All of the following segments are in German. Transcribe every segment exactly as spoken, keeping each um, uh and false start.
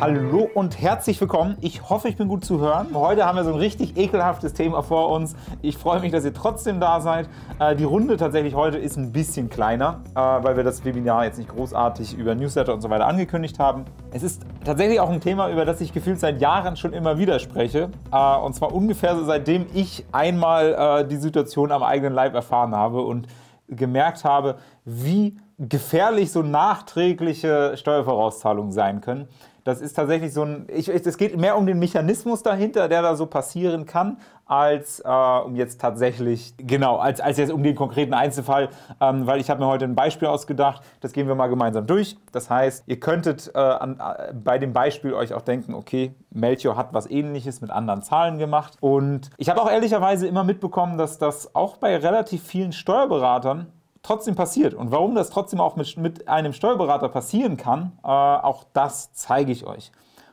Hallo und herzlich willkommen. Ich hoffe, ich bin gut zu hören. Heute haben wir so ein richtig ekelhaftes Thema vor uns. Ich freue mich, dass ihr trotzdem da seid. Äh, die Runde tatsächlich heute ist ein bisschen kleiner, äh, weil wir das Webinar jetzt nicht großartig über Newsletter und so weiter angekündigt haben. Es ist tatsächlich auch ein Thema, über das ich gefühlt seit Jahren schon immer wieder spreche. Äh, und zwar ungefähr so seitdem ich einmal äh, die Situation am eigenen Leib erfahren habe und gemerkt habe, wie gefährlich so nachträgliche Steuervorauszahlungen sein können. Das ist tatsächlich so ein, ich, es geht mehr um den Mechanismus dahinter, der da so passieren kann, als äh, um jetzt tatsächlich, genau, als, als jetzt um den konkreten Einzelfall, ähm, weil ich habe mir heute ein Beispiel ausgedacht, das gehen wir mal gemeinsam durch. Das heißt, ihr könntet äh, an, äh, bei dem Beispiel euch auch denken, okay, Melchior hat was Ähnliches mit anderen Zahlen gemacht. Und ich habe auch ehrlicherweise immer mitbekommen, dass das auch bei relativ vielen Steuerberatern trotzdem passiert. Und warum das trotzdem auch mit, mit einem Steuerberater passieren kann, äh, auch das zeige ich euch.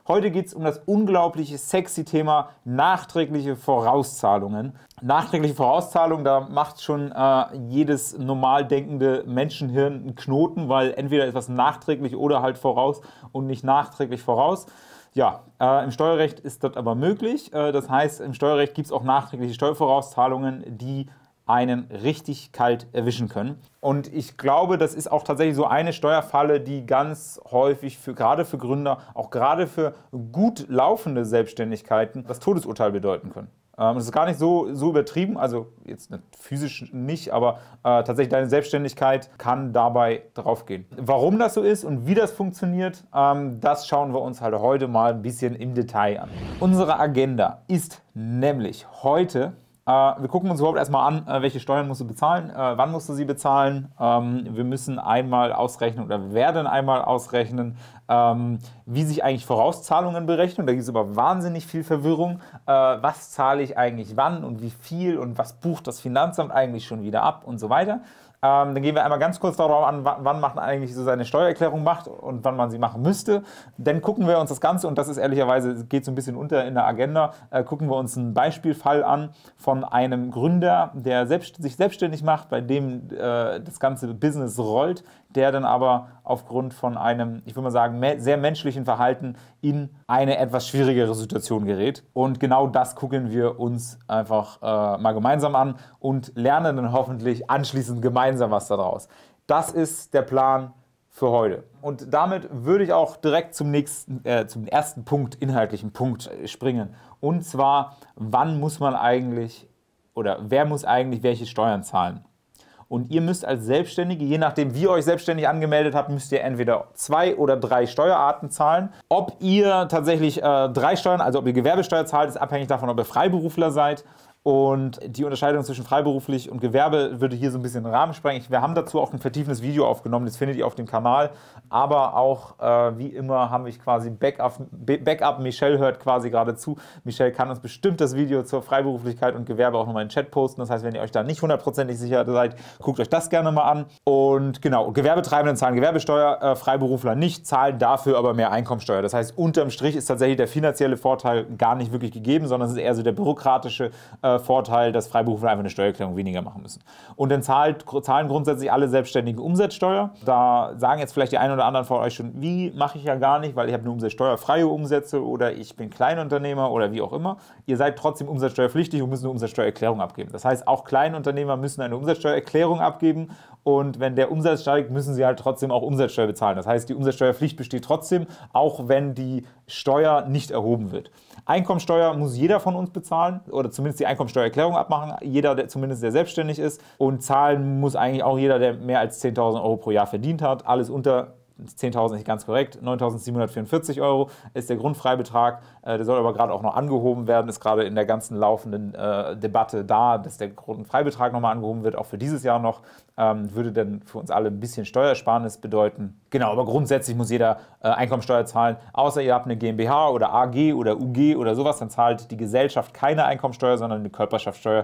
Heute geht es um das unglaubliche sexy Thema nachträgliche Vorauszahlungen. Nachträgliche Vorauszahlungen, da macht schon äh, jedes normal denkende Menschenhirn einen Knoten, weil entweder ist was nachträglich oder halt voraus und nicht nachträglich voraus. Ja, äh, im Steuerrecht ist das aber möglich. Äh, das heißt, im Steuerrecht gibt es auch nachträgliche Steuervorauszahlungen, die einen richtig kalt erwischen können. Und ich glaube, das ist auch tatsächlich so eine Steuerfalle, die ganz häufig, für, gerade für Gründer, auch gerade für gut laufende Selbstständigkeiten, das Todesurteil bedeuten können. Ähm, das ist gar nicht so, so übertrieben, also jetzt physisch nicht, aber äh, tatsächlich deine Selbstständigkeit kann dabei draufgehen. Warum das so ist und wie das funktioniert, ähm, das schauen wir uns halt heute mal ein bisschen im Detail an. Unsere Agenda ist nämlich heute: Wir gucken uns überhaupt erstmal an, welche Steuern musst du bezahlen, wann musst du sie bezahlen. Wir müssen einmal ausrechnen oder werden einmal ausrechnen, wie sich eigentlich Vorauszahlungen berechnen. Da gibt es aber wahnsinnig viel Verwirrung. Was zahle ich eigentlich wann und wie viel und was bucht das Finanzamt eigentlich schon wieder ab und so weiter. Dann gehen wir einmal ganz kurz darauf an, wann man eigentlich so seine Steuererklärung macht und wann man sie machen müsste. Dann gucken wir uns das Ganze, und das ist ehrlicherweise, geht so ein bisschen unter in der Agenda, äh, gucken wir uns einen Beispielfall an von einem Gründer, der selbst, sich selbstständig macht, bei dem äh, das ganze Business rollt, der dann aber aufgrund von einem, ich würde mal sagen, sehr menschlichen Verhalten in eine etwas schwierigere Situation gerät. Und genau das gucken wir uns einfach äh, mal gemeinsam an und lernen dann hoffentlich anschließend gemeinsam was daraus. Das ist der Plan für heute. Und damit würde ich auch direkt zum nächsten, äh, zum ersten Punkt, inhaltlichen Punkt springen. Und zwar, wann muss man eigentlich oder wer muss eigentlich welche Steuern zahlen? Und ihr müsst als Selbstständige, je nachdem, wie ihr euch selbstständig angemeldet habt, müsst ihr entweder zwei oder drei Steuerarten zahlen. Ob ihr tatsächlich äh, drei Steuern, also ob ihr Gewerbesteuer zahlt, ist abhängig davon, ob ihr Freiberufler seid. Und die Unterscheidung zwischen freiberuflich und Gewerbe würde hier so ein bisschen den Rahmen sprengen. Wir haben dazu auch ein vertiefendes Video aufgenommen, das findet ihr auf dem Kanal. Aber auch, äh, wie immer, habe ich quasi Backup, Backup. Michelle hört quasi gerade zu. Michelle kann uns bestimmt das Video zur Freiberuflichkeit und Gewerbe auch nochmal in den Chat posten. Das heißt, wenn ihr euch da nicht hundertprozentig sicher seid, guckt euch das gerne mal an. Und genau, Gewerbetreibenden zahlen Gewerbesteuer, äh, Freiberufler nicht, zahlen dafür aber mehr Einkommensteuer. Das heißt, unterm Strich ist tatsächlich der finanzielle Vorteil gar nicht wirklich gegeben, sondern es ist eher so der bürokratische äh, Vorteil, dass Freiberufler einfach eine Steuererklärung weniger machen müssen. Und dann zahlt, zahlen grundsätzlich alle Selbstständigen Umsatzsteuer. Da sagen jetzt vielleicht die einen oder anderen von euch schon, wie, mache ich ja gar nicht, weil ich habe nur umsatzsteuerfreie Umsätze oder ich bin Kleinunternehmer oder wie auch immer. Ihr seid trotzdem umsatzsteuerpflichtig und müsst eine Umsatzsteuererklärung abgeben. Das heißt, auch Kleinunternehmer müssen eine Umsatzsteuererklärung abgeben, und wenn der Umsatz steigt, müssen sie halt trotzdem auch Umsatzsteuer bezahlen. Das heißt, die Umsatzsteuerpflicht besteht trotzdem, auch wenn die Steuer nicht erhoben wird. Einkommensteuer muss jeder von uns bezahlen oder zumindest die Einkommensteuererklärung abmachen, jeder, der zumindest der selbstständig ist, und zahlen muss eigentlich auch jeder, der mehr als zehntausend Euro pro Jahr verdient hat. Alles unter zehntausend nicht ganz korrekt, neuntausendsiebenhundertvierundvierzig Euro ist der Grundfreibetrag, der soll aber gerade auch noch angehoben werden, ist gerade in der ganzen laufenden äh, Debatte da, dass der Grundfreibetrag nochmal angehoben wird, auch für dieses Jahr noch, ähm, würde dann für uns alle ein bisschen Steuersparnis bedeuten. Genau, aber grundsätzlich muss jeder äh, Einkommensteuer zahlen, außer ihr habt eine GmbH oder A G oder U G oder sowas, dann zahlt die Gesellschaft keine Einkommensteuer, sondern eine Körperschaftsteuer.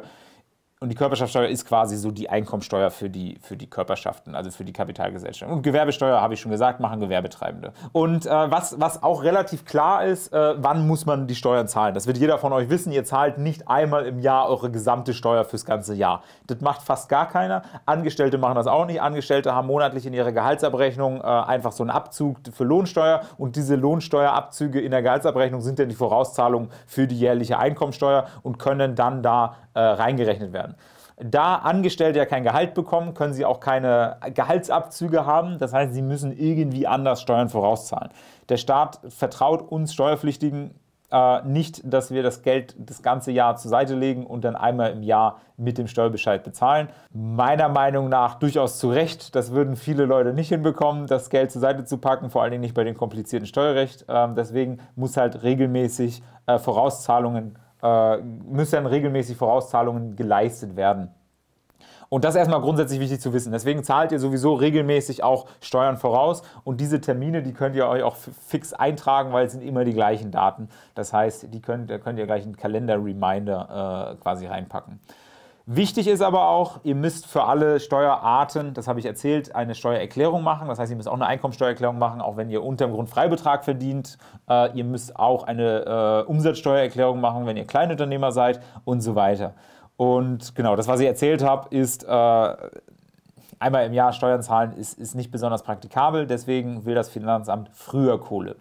Und die Körperschaftsteuer ist quasi so die Einkommensteuer für die, für die Körperschaften, also für die Kapitalgesellschaften. Und Gewerbesteuer, habe ich schon gesagt, machen Gewerbetreibende. Und äh, was, was auch relativ klar ist, äh, wann muss man die Steuern zahlen? Das wird jeder von euch wissen. Ihr zahlt nicht einmal im Jahr eure gesamte Steuer fürs ganze Jahr. Das macht fast gar keiner. Angestellte machen das auch nicht. Angestellte haben monatlich in ihrer Gehaltsabrechnung äh, einfach so einen Abzug für Lohnsteuer. Und diese Lohnsteuerabzüge in der Gehaltsabrechnung sind dann die Vorauszahlungen für die jährliche Einkommensteuer und können dann da äh, reingerechnet werden. Da Angestellte ja kein Gehalt bekommen, können sie auch keine Gehaltsabzüge haben. Das heißt, sie müssen irgendwie anders Steuern vorauszahlen. Der Staat vertraut uns Steuerpflichtigen äh, nicht, dass wir das Geld das ganze Jahr zur Seite legen und dann einmal im Jahr mit dem Steuerbescheid bezahlen. Meiner Meinung nach durchaus zu Recht. Das würden viele Leute nicht hinbekommen, das Geld zur Seite zu packen, vor allen Dingen nicht bei dem komplizierten Steuerrecht. Ähm, deswegen muss halt regelmäßig äh, Vorauszahlungen müssen dann regelmäßig Vorauszahlungen geleistet werden. Und das ist erstmal grundsätzlich wichtig zu wissen. Deswegen zahlt ihr sowieso regelmäßig auch Steuern voraus. Und diese Termine, die könnt ihr euch auch fix eintragen, weil es sind immer die gleichen Daten. Das heißt, die könnt, da könnt ihr gleich einen Kalender-Reminder äh, quasi reinpacken. Wichtig ist aber auch, ihr müsst für alle Steuerarten, das habe ich erzählt, eine Steuererklärung machen. Das heißt, ihr müsst auch eine Einkommensteuererklärung machen, auch wenn ihr unterm Grundfreibetrag verdient. Äh, ihr müsst auch eine äh, Umsatzsteuererklärung machen, wenn ihr Kleinunternehmer seid und so weiter. Und genau, das, was ich erzählt habe, ist, äh, einmal im Jahr Steuern zahlen ist, ist nicht besonders praktikabel. Deswegen will das Finanzamt früher Kohle.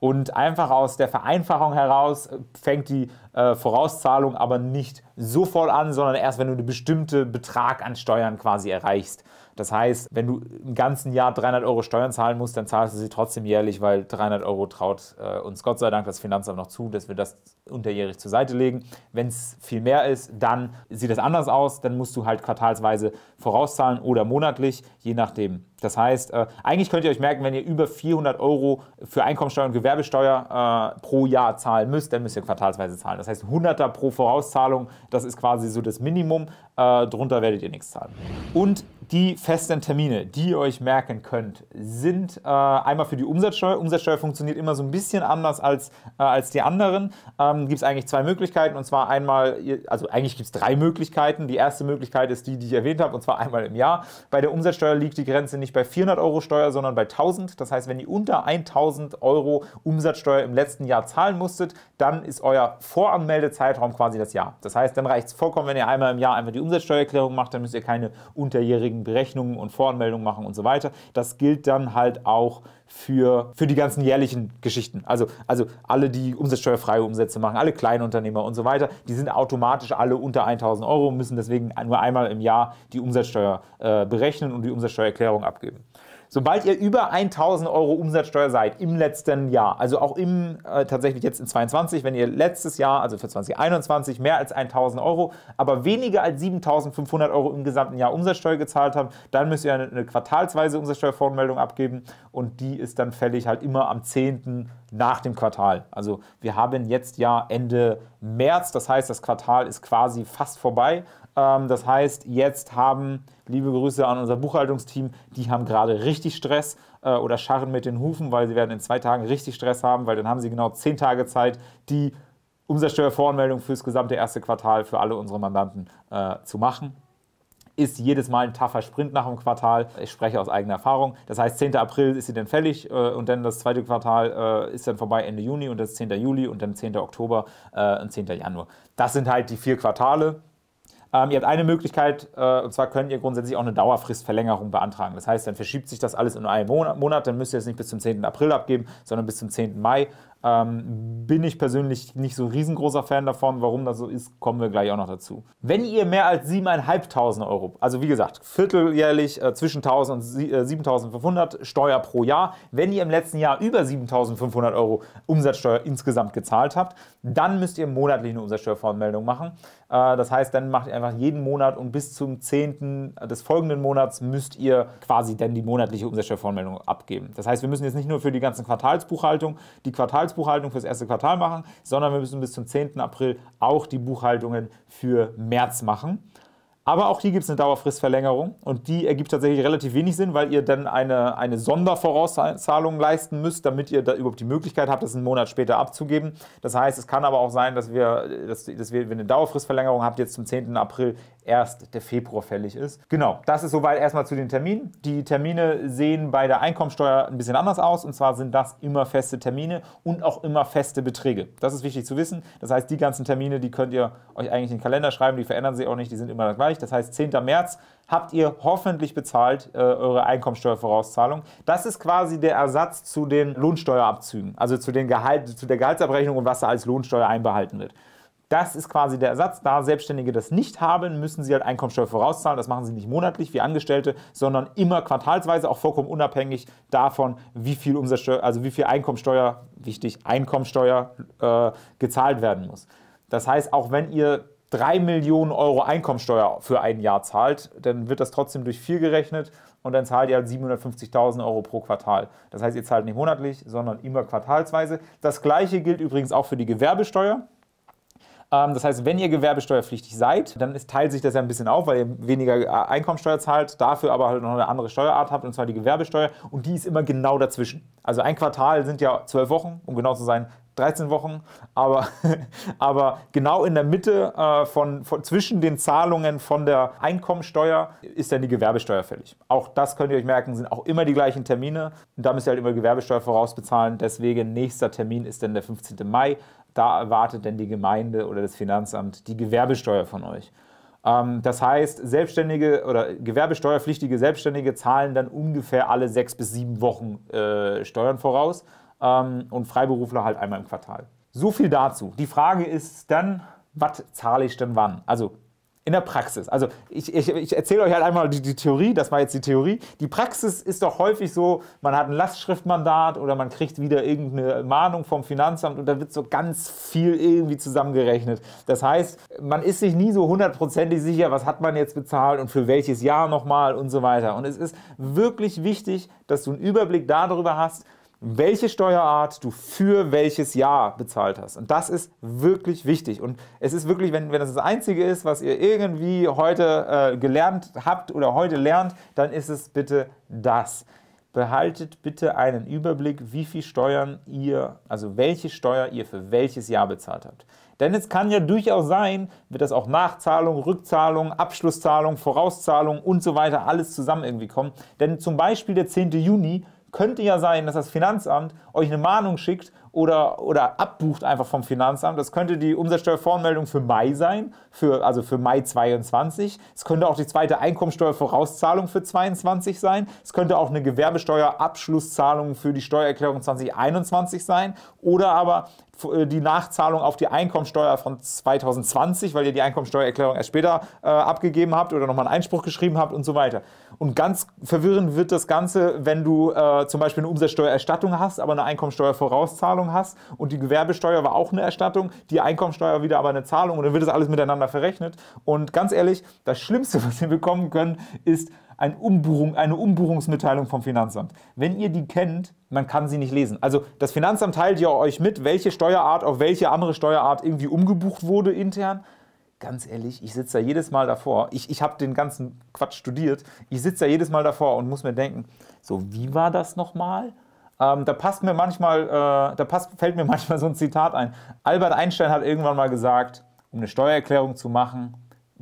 Und einfach aus der Vereinfachung heraus fängt die äh, Vorauszahlung aber nicht sofort an, sondern erst, wenn du einen bestimmten Betrag an Steuern quasi erreichst. Das heißt, wenn du im ganzen Jahr dreihundert Euro Steuern zahlen musst, dann zahlst du sie trotzdem jährlich, weil dreihundert Euro traut äh, uns Gott sei Dank das Finanzamt noch zu, dass wir das unterjährig zur Seite legen. Wenn es viel mehr ist, dann sieht das anders aus. Dann musst du halt quartalsweise vorauszahlen oder monatlich, je nachdem. Das heißt, äh, eigentlich könnt ihr euch merken, wenn ihr über vierhundert Euro für Einkommensteuer und Gewerbesteuer äh, pro Jahr zahlen müsst, dann müsst ihr quartalsweise zahlen. Das heißt, hunderter pro Vorauszahlung, das ist quasi so das Minimum. Äh, drunter werdet ihr nichts zahlen. Und die festen Termine, die ihr euch merken könnt, sind äh, einmal für die Umsatzsteuer. Umsatzsteuer funktioniert immer so ein bisschen anders als, äh, als die anderen. Ähm, gibt es eigentlich zwei Möglichkeiten, und zwar einmal, also eigentlich gibt es drei Möglichkeiten. Die erste Möglichkeit ist die, die ich erwähnt habe, und zwar einmal im Jahr. Bei der Umsatzsteuer liegt die Grenze nicht bei vierhundert Euro Steuer, sondern bei tausend. Das heißt, wenn ihr unter tausend Euro Umsatzsteuer im letzten Jahr zahlen musstet, dann ist euer Voranmeldezeitraum quasi das Jahr. Das heißt, dann reicht es vollkommen, wenn ihr einmal im Jahr einfach die Umsatzsteuererklärung macht, dann müsst ihr keine unterjährigen Berechnungen und Voranmeldungen machen und so weiter. Das gilt dann halt auch für, für die ganzen jährlichen Geschichten. Also, also alle, die umsatzsteuerfreie Umsätze machen, alle Kleinunternehmer und so weiter, die sind automatisch alle unter tausend Euro und müssen deswegen nur einmal im Jahr die Umsatzsteuer äh, berechnen und die Umsatzsteuererklärung abgeben. Sobald ihr über tausend Euro Umsatzsteuer seid im letzten Jahr, also auch im äh, tatsächlich jetzt in zweiundzwanzig, wenn ihr letztes Jahr, also für zwanzig einundzwanzig, mehr als tausend Euro, aber weniger als siebentausendfünfhundert Euro im gesamten Jahr Umsatzsteuer gezahlt habt, dann müsst ihr eine, eine quartalsweise Umsatzsteuervoranmeldung abgeben, und die ist dann fällig halt immer am zehnten nach dem Quartal. Also wir haben jetzt ja Ende März, das heißt, das Quartal ist quasi fast vorbei. Das heißt, jetzt haben, liebe Grüße an unser Buchhaltungsteam, die haben gerade richtig Stress äh, oder scharren mit den Hufen, weil sie werden in zwei Tagen richtig Stress haben, weil dann haben sie genau zehn Tage Zeit, die Umsatzsteuervoranmeldung fürs gesamte erste Quartal für alle unsere Mandanten äh, zu machen. Ist jedes Mal ein taffer Sprint nach dem Quartal. Ich spreche aus eigener Erfahrung. Das heißt, zehnter April ist sie dann fällig äh, und dann das zweite Quartal äh, ist dann vorbei Ende Juni und das zehnter Juli und dann zehnter Oktober äh, und zehnter Januar. Das sind halt die vier Quartale. Ähm, ihr habt eine Möglichkeit, äh, und zwar könnt ihr grundsätzlich auch eine Dauerfristverlängerung beantragen. Das heißt, dann verschiebt sich das alles in einen Monat, dann müsst ihr es nicht bis zum zehnten April abgeben, sondern bis zum zehnten Mai. Ähm, bin ich persönlich nicht so ein riesengroßer Fan davon. Warum das so ist, kommen wir gleich auch noch dazu. Wenn ihr mehr als siebentausendfünfhundert Euro, also wie gesagt, vierteljährlich äh, zwischen tausend und siebentausendfünfhundert Steuer pro Jahr, wenn ihr im letzten Jahr über siebentausendfünfhundert Euro Umsatzsteuer insgesamt gezahlt habt, dann müsst ihr monatlich eine Umsatzsteuervoranmeldung machen. Äh, das heißt, dann macht ihr einfach jeden Monat und bis zum zehnten des folgenden Monats müsst ihr quasi dann die monatliche Umsatzsteuervoranmeldung abgeben. Das heißt, wir müssen jetzt nicht nur für die ganzen Quartalsbuchhaltung, die Quartals Buchhaltung fürs erste Quartal machen, sondern wir müssen bis zum zehnten April auch die Buchhaltungen für März machen. Aber auch hier gibt es eine Dauerfristverlängerung, und die ergibt tatsächlich relativ wenig Sinn, weil ihr dann eine, eine Sondervorauszahlung leisten müsst, damit ihr da überhaupt die Möglichkeit habt, das einen Monat später abzugeben. Das heißt, es kann aber auch sein, dass wir, dass, dass wir wenn ihr eine Dauerfristverlängerung habt, jetzt zum zehnten April erst der Februar fällig ist. Genau, das ist soweit erstmal zu den Terminen. Die Termine sehen bei der Einkommensteuer ein bisschen anders aus, und zwar sind das immer feste Termine und auch immer feste Beträge. Das ist wichtig zu wissen. Das heißt, die ganzen Termine, die könnt ihr euch eigentlich in den Kalender schreiben, die verändern sich auch nicht, die sind immer gleich. Das heißt, zehnten März habt ihr hoffentlich bezahlt äh, eure Einkommensteuervorauszahlung. Das ist quasi der Ersatz zu den Lohnsteuerabzügen, also zu, den Gehalt, zu der Gehaltsabrechnung und was da als Lohnsteuer einbehalten wird. Das ist quasi der Ersatz. Da Selbstständige das nicht haben, müssen sie halt Einkommensteuer vorauszahlen. Das machen sie nicht monatlich wie Angestellte, sondern immer quartalsweise, auch vollkommen unabhängig davon, wie viel Umsatzsteuer, also wie viel Einkommensteuer, wichtig, Einkommensteuer äh, gezahlt werden muss. Das heißt, auch wenn ihr drei Millionen Euro Einkommensteuer für ein Jahr zahlt, dann wird das trotzdem durch vier gerechnet und dann zahlt ihr halt siebenhundertfünfzigtausend Euro pro Quartal. Das heißt, ihr zahlt nicht monatlich, sondern immer quartalsweise. Das Gleiche gilt übrigens auch für die Gewerbesteuer. Das heißt, wenn ihr gewerbesteuerpflichtig seid, dann ist, teilt sich das ja ein bisschen auf, weil ihr weniger Einkommensteuer zahlt, dafür aber halt noch eine andere Steuerart habt, und zwar die Gewerbesteuer, und die ist immer genau dazwischen. Also ein Quartal sind ja zwölf Wochen, um genau zu sein, dreizehn Wochen, aber, aber genau in der Mitte äh, von, von, zwischen den Zahlungen von der Einkommensteuer ist dann die Gewerbesteuer fällig. Auch das könnt ihr euch merken, sind auch immer die gleichen Termine. Und da müsst ihr halt immer Gewerbesteuer vorausbezahlen, deswegen nächster Termin ist dann der fünfzehnten Mai. Da erwartet denn die Gemeinde oder das Finanzamt die Gewerbesteuer von euch. Ähm, das heißt, Selbstständige oder gewerbesteuerpflichtige Selbstständige zahlen dann ungefähr alle sechs bis sieben Wochen äh, Steuern voraus. Und Freiberufler halt einmal im Quartal. So viel dazu. Die Frage ist dann, was zahle ich denn wann? Also in der Praxis. Also ich, ich, ich erzähle euch halt einmal die, die Theorie, das war jetzt die Theorie. Die Praxis ist doch häufig so, man hat ein Lastschriftmandat oder man kriegt wieder irgendeine Mahnung vom Finanzamt und da wird so ganz viel irgendwie zusammengerechnet. Das heißt, man ist sich nie so hundertprozentig sicher, was hat man jetzt bezahlt und für welches Jahr nochmal und so weiter. Und es ist wirklich wichtig, dass du einen Überblick darüber hast, welche Steuerart du für welches Jahr bezahlt hast. Und das ist wirklich wichtig. Und es ist wirklich, wenn, wenn das das Einzige ist, was ihr irgendwie heute äh, gelernt habt oder heute lernt, dann ist es bitte das. Behaltet bitte einen Überblick, wie viel Steuern ihr, also welche Steuer ihr für welches Jahr bezahlt habt. Denn es kann ja durchaus sein, wird das auch Nachzahlung, Rückzahlung, Abschlusszahlung, Vorauszahlung und so weiter alles zusammen irgendwie kommen. Denn zum Beispiel der zehnten Juni könnte ja sein, dass das Finanzamt euch eine Mahnung schickt oder, oder abbucht einfach vom Finanzamt. Das könnte die Umsatzsteuervoranmeldung für Mai sein, für, also für Mai zweiundzwanzig. Es könnte auch die zweite Einkommensteuervorauszahlung für zweiundzwanzig sein. Es könnte auch eine Gewerbesteuerabschlusszahlung für die Steuererklärung zweitausendeinundzwanzig sein. Oder aber die Nachzahlung auf die Einkommensteuer von zweitausendzwanzig, weil ihr die Einkommensteuererklärung erst später äh, abgegeben habt oder nochmal einen Einspruch geschrieben habt und so weiter. Und ganz verwirrend wird das Ganze, wenn du äh, zum Beispiel eine Umsatzsteuererstattung hast, aber eine Einkommensteuervorauszahlung hast und die Gewerbesteuer war auch eine Erstattung, die Einkommensteuer wieder aber eine Zahlung, und dann wird das alles miteinander verrechnet. Und ganz ehrlich, das Schlimmste, was wir bekommen können, ist Eine Umbuchung, eine Umbuchungsmitteilung vom Finanzamt. Wenn ihr die kennt, man kann sie nicht lesen. Also das Finanzamt teilt ja euch mit, welche Steuerart auf welche andere Steuerart irgendwie umgebucht wurde intern. Ganz ehrlich, ich sitze da jedes Mal davor. Ich, ich habe den ganzen Quatsch studiert. Ich sitze da jedes Mal davor und muss mir denken, so, wie war das nochmal? Ähm, da passt mir manchmal, äh, da passt, fällt mir manchmal so ein Zitat ein. Albert Einstein hat irgendwann mal gesagt, um eine Steuererklärung zu machen,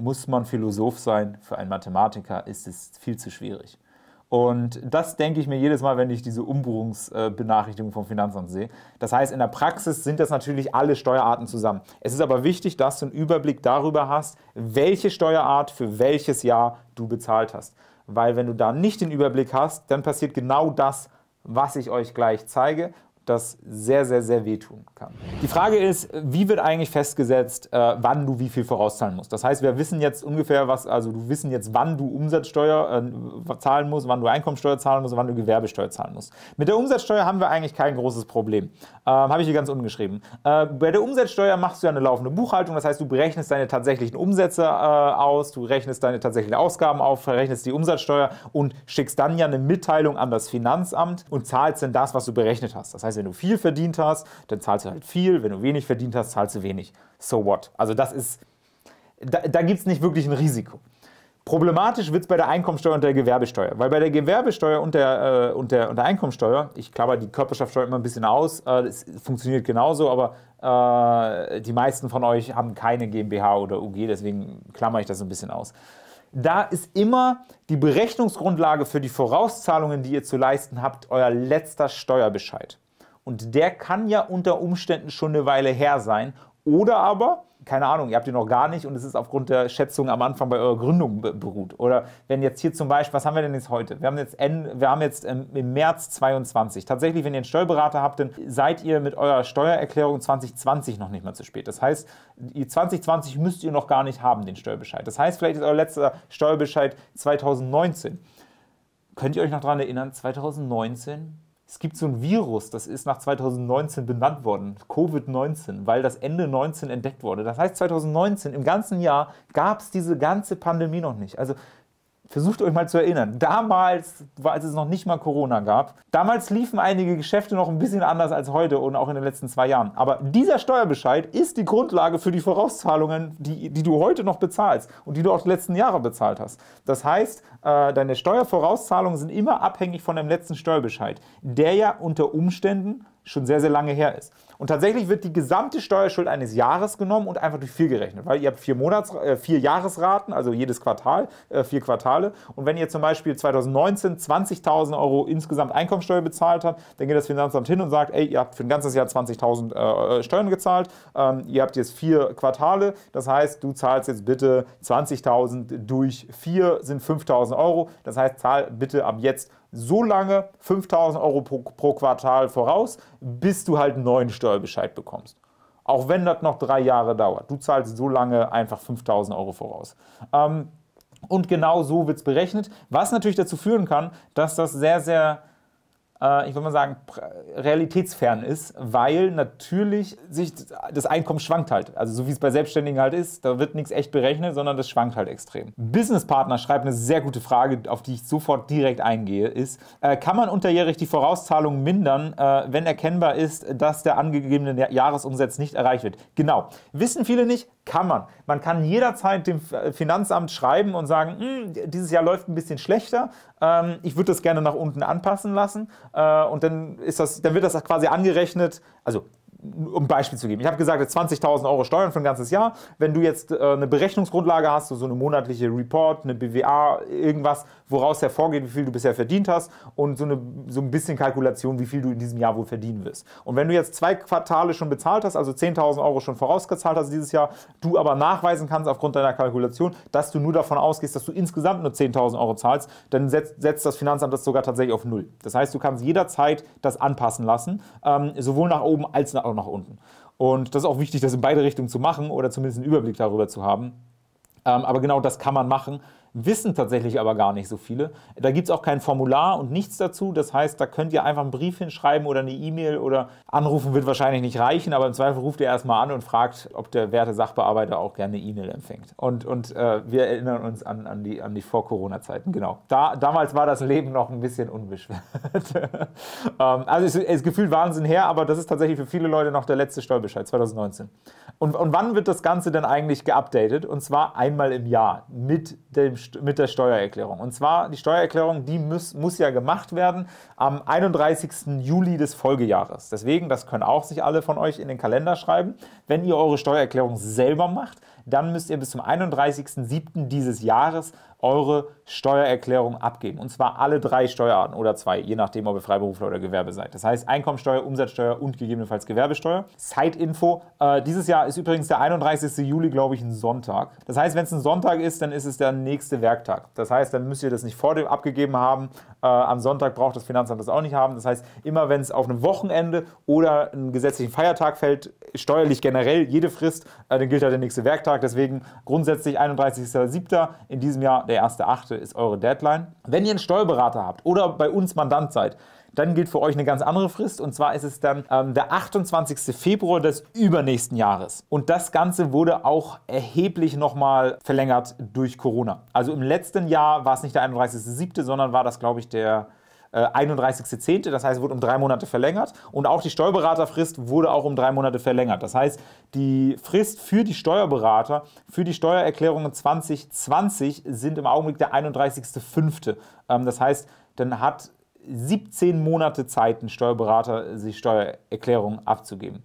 muss man Philosoph sein, für einen Mathematiker ist es viel zu schwierig. Und das denke ich mir jedes Mal, wenn ich diese Umbuchungsbenachrichtigung vom Finanzamt sehe. Das heißt, in der Praxis sind das natürlich alle Steuerarten zusammen. Es ist aber wichtig, dass du einen Überblick darüber hast, welche Steuerart für welches Jahr du bezahlt hast. Weil wenn du da nicht den Überblick hast, dann passiert genau das, was ich euch gleich zeige, das sehr, sehr, sehr wehtun kann. Die Frage ist, wie wird eigentlich festgesetzt, äh, wann du wie viel vorauszahlen musst? Das heißt, wir wissen jetzt ungefähr, was, also du wissen jetzt, wann du Umsatzsteuer äh, zahlen musst, wann du Einkommensteuer zahlen musst, wann du Gewerbesteuer zahlen musst. Mit der Umsatzsteuer haben wir eigentlich kein großes Problem. Äh, Habe ich hier ganz unten geschrieben. Äh, bei der Umsatzsteuer machst du ja eine laufende Buchhaltung, das heißt, du berechnest deine tatsächlichen Umsätze äh, aus, du rechnest deine tatsächlichen Ausgaben auf, verrechnest die Umsatzsteuer und schickst dann ja eine Mitteilung an das Finanzamt und zahlst dann das, was du berechnet hast. Das heißt, wenn du viel verdient hast, dann zahlst du halt viel. Wenn du wenig verdient hast, zahlst du wenig. So what? Also das ist, da, da gibt es nicht wirklich ein Risiko. Problematisch wird es bei der Einkommensteuer und der Gewerbesteuer, weil bei der Gewerbesteuer und der, äh, und der, und der Einkommensteuer, ich klammer die Körperschaftsteuer immer ein bisschen aus, äh, das funktioniert genauso, aber äh, die meisten von euch haben keine GmbH oder U G, deswegen klammer ich das ein bisschen aus. Da ist immer die Berechnungsgrundlage für die Vorauszahlungen, die ihr zu leisten habt, euer letzter Steuerbescheid. Und der kann ja unter Umständen schon eine Weile her sein oder aber, keine Ahnung, ihr habt ihn noch gar nicht und es ist aufgrund der Schätzung am Anfang bei eurer Gründung beruht. Oder wenn jetzt hier zum Beispiel, was haben wir denn jetzt heute? Wir haben jetzt, N, wir haben jetzt im März zweiundzwanzig. Tatsächlich, wenn ihr einen Steuerberater habt, dann seid ihr mit eurer Steuererklärung zwanzig zwanzig noch nicht mal zu spät. Das heißt, zwanzig zwanzig müsst ihr noch gar nicht haben, den Steuerbescheid. Das heißt, vielleicht ist euer letzter Steuerbescheid zweitausendneunzehn. Könnt ihr euch noch daran erinnern, zweitausendneunzehn? Es gibt so ein Virus, das ist nach zweitausendneunzehn benannt worden, Covid neunzehn, weil das Ende neunzehn entdeckt wurde. Das heißt, zweitausendneunzehn, im ganzen Jahr, gab es diese ganze Pandemie noch nicht. Also versucht euch mal zu erinnern, damals, als es noch nicht mal Corona gab, damals liefen einige Geschäfte noch ein bisschen anders als heute und auch in den letzten zwei Jahren. Aber dieser Steuerbescheid ist die Grundlage für die Vorauszahlungen, die, die du heute noch bezahlst und die du auch die letzten Jahre bezahlt hast. Das heißt, deine Steuervorauszahlungen sind immer abhängig von deinem letzten Steuerbescheid, der ja unter Umständen schon sehr, sehr lange her ist. Und tatsächlich wird die gesamte Steuerschuld eines Jahres genommen und einfach durch vier gerechnet, weil ihr habt vier, Monats, äh, vier Jahresraten, also jedes Quartal, äh, vier Quartale. Und wenn ihr zum Beispiel zweitausendneunzehn zwanzigtausend Euro insgesamt Einkommensteuer bezahlt habt, dann geht das Finanzamt hin und sagt, ey, ihr habt für ein ganzes Jahr zwanzigtausend äh, Steuern gezahlt, ähm, ihr habt jetzt vier Quartale, das heißt, du zahlst jetzt bitte zwanzigtausend durch vier sind fünftausend Euro, das heißt, zahl bitte ab jetzt so lange fünftausend Euro pro, pro Quartal voraus, bis du halt einen neuen Steuerbescheid bekommst. Auch wenn das noch drei Jahre dauert. Du zahlst so lange einfach fünftausend Euro voraus. Ähm, und genau so wird es berechnet, was natürlich dazu führen kann, dass das sehr, sehr, äh, ich würde mal sagen, realitätsfern ist, weil natürlich sich das Einkommen schwankt halt. Also so wie es bei Selbstständigen halt ist, da wird nichts echt berechnet, sondern das schwankt halt extrem. Businesspartner schreibt eine sehr gute Frage, auf die ich sofort direkt eingehe, ist, äh, kann man unterjährig die Vorauszahlung mindern, äh, wenn erkennbar ist, dass der angegebene Jahresumsatz nicht erreicht wird? Genau. Wissen viele nicht? Kann man. Man kann jederzeit dem Finanzamt schreiben und sagen, dieses Jahr läuft ein bisschen schlechter, ähm, ich würde das gerne nach unten anpassen lassen äh, und dann, ist das, dann wird das quasi angerechnet, also um ein Beispiel zu geben. Ich habe gesagt, zwanzigtausend Euro Steuern für ein ganzes Jahr. Wenn du jetzt äh, eine Berechnungsgrundlage hast, so, so eine monatliche Report, eine B W A, irgendwas, woraus hervorgeht, wie viel du bisher verdient hast und so, eine, so ein bisschen Kalkulation, wie viel du in diesem Jahr wohl verdienen wirst. Und wenn du jetzt zwei Quartale schon bezahlt hast, also zehntausend Euro schon vorausgezahlt hast dieses Jahr, du aber nachweisen kannst aufgrund deiner Kalkulation, dass du nur davon ausgehst, dass du insgesamt nur zehntausend Euro zahlst, dann setzt, setzt das Finanzamt das sogar tatsächlich auf null. Das heißt, du kannst jederzeit das anpassen lassen, ähm, sowohl nach oben als nach nach unten. Und das ist auch wichtig, das in beide Richtungen zu machen oder zumindest einen Überblick darüber zu haben. Ähm, aber genau das kann man machen, wissen tatsächlich aber gar nicht so viele. Da gibt es auch kein Formular und nichts dazu. Das heißt, da könnt ihr einfach einen Brief hinschreiben oder eine E-Mail oder anrufen wird wahrscheinlich nicht reichen, aber im Zweifel ruft ihr erstmal an und fragt, ob der werte Sachbearbeiter auch gerne eine E-Mail empfängt. Und, und äh, wir erinnern uns an, an die, an die Vor-Corona-Zeiten, genau. Da, damals war das Leben noch ein bisschen unbeschwert. ähm, also es ist gefühlt Wahnsinn her, aber das ist tatsächlich für viele Leute noch der letzte Steuerbescheid, zweitausendneunzehn. Und, und wann wird das Ganze denn eigentlich geupdatet? Und zwar einmal im Jahr mit dem mit der Steuererklärung. Und zwar die Steuererklärung, die muss, muss ja gemacht werden am einunddreißigsten Juli des Folgejahres. Deswegen, das können auch sich alle von euch in den Kalender schreiben. Wenn ihr eure Steuererklärung selber macht, dann müsst ihr bis zum einunddreißigsten siebten dieses Jahres eure Steuererklärung abgeben. Und zwar alle drei Steuerarten oder zwei, je nachdem, ob ihr Freiberufler oder Gewerbe seid. Das heißt Einkommensteuer, Umsatzsteuer und gegebenenfalls Gewerbesteuer. Side-Info. Äh, dieses Jahr ist übrigens der einunddreißigste Juli, glaube ich, ein Sonntag. Das heißt, wenn es ein Sonntag ist, dann ist es der nächste Werktag. Das heißt, dann müsst ihr das nicht vor dem abgegeben haben. Äh, am Sonntag braucht das Finanzamt das auch nicht haben. Das heißt, immer wenn es auf einem Wochenende oder einen gesetzlichen Feiertag fällt, steuerlich generell jede Frist, äh, dann gilt halt der nächste Werktag. Deswegen grundsätzlich einunddreißigster siebter in diesem Jahr. Der erste achte ist eure Deadline. Wenn ihr einen Steuerberater habt oder bei uns Mandant seid, dann gilt für euch eine ganz andere Frist und zwar ist es dann ähm, der achtundzwanzigste Februar des übernächsten Jahres. Und das Ganze wurde auch erheblich nochmal verlängert durch Corona. Also im letzten Jahr war es nicht der einunddreißigste siebte, sondern war das, glaube ich, der äh, einunddreißigsten zehnten Das heißt, wurde um drei Monate verlängert. Und auch die Steuerberaterfrist wurde auch um drei Monate verlängert. Das heißt, die Frist für die Steuerberater, für die Steuererklärungen zwanzig zwanzig sind im Augenblick der einunddreißigste fünfte Ähm, das heißt, dann hat siebzehn Monate Zeit, ein Steuerberater sich Steuererklärungen abzugeben.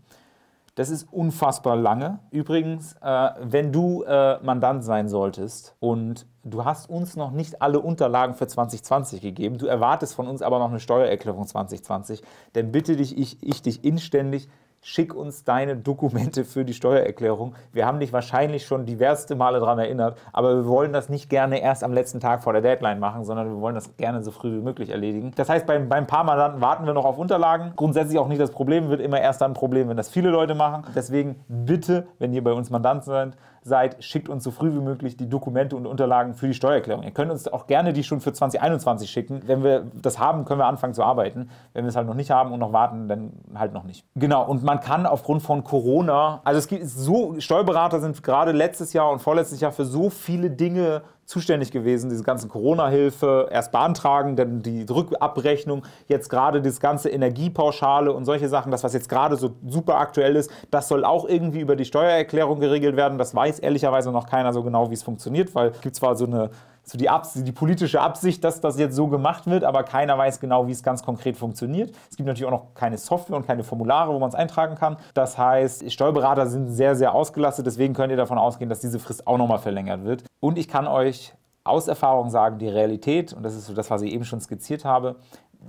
Das ist unfassbar lange. Übrigens, äh, wenn du äh, Mandant sein solltest und du hast uns noch nicht alle Unterlagen für zwanzig zwanzig gegeben, du erwartest von uns aber noch eine Steuererklärung zwanzig zwanzig, dann bitte dich, ich, ich dich inständig, schick uns deine Dokumente für die Steuererklärung. Wir haben dich wahrscheinlich schon diverse Male daran erinnert, aber wir wollen das nicht gerne erst am letzten Tag vor der Deadline machen, sondern wir wollen das gerne so früh wie möglich erledigen. Das heißt, bei, bei ein paar Mandanten warten wir noch auf Unterlagen. Grundsätzlich auch nicht das Problem, wird immer erst dann ein Problem, wenn das viele Leute machen. Deswegen bitte, wenn ihr bei uns Mandant seid, seid, schickt uns so früh wie möglich die Dokumente und Unterlagen für die Steuererklärung. Ihr könnt uns auch gerne die schon für zwanzig einundzwanzig schicken. Wenn wir das haben, können wir anfangen zu arbeiten. Wenn wir es halt noch nicht haben und noch warten, dann halt noch nicht. Genau, und man kann aufgrund von Corona, also es gibt so, Steuerberater sind gerade letztes Jahr und vorletztes Jahr für so viele Dinge zuständig gewesen, diese ganzen Corona-Hilfe, erst beantragen, dann die Rückabrechnung, jetzt gerade das ganze Energiepauschale und solche Sachen, das, was jetzt gerade so super aktuell ist, das soll auch irgendwie über die Steuererklärung geregelt werden. Das weiß ehrlicherweise noch keiner so genau, wie es funktioniert, weil es gibt zwar so eine so die, Abs die politische Absicht, dass das jetzt so gemacht wird, aber keiner weiß genau, wie es ganz konkret funktioniert. Es gibt natürlich auch noch keine Software und keine Formulare, wo man es eintragen kann. Das heißt, Steuerberater sind sehr, sehr ausgelastet, deswegen könnt ihr davon ausgehen, dass diese Frist auch nochmal verlängert wird. Und ich kann euch aus Erfahrung sagen, die Realität, und das ist so das, was ich eben schon skizziert habe,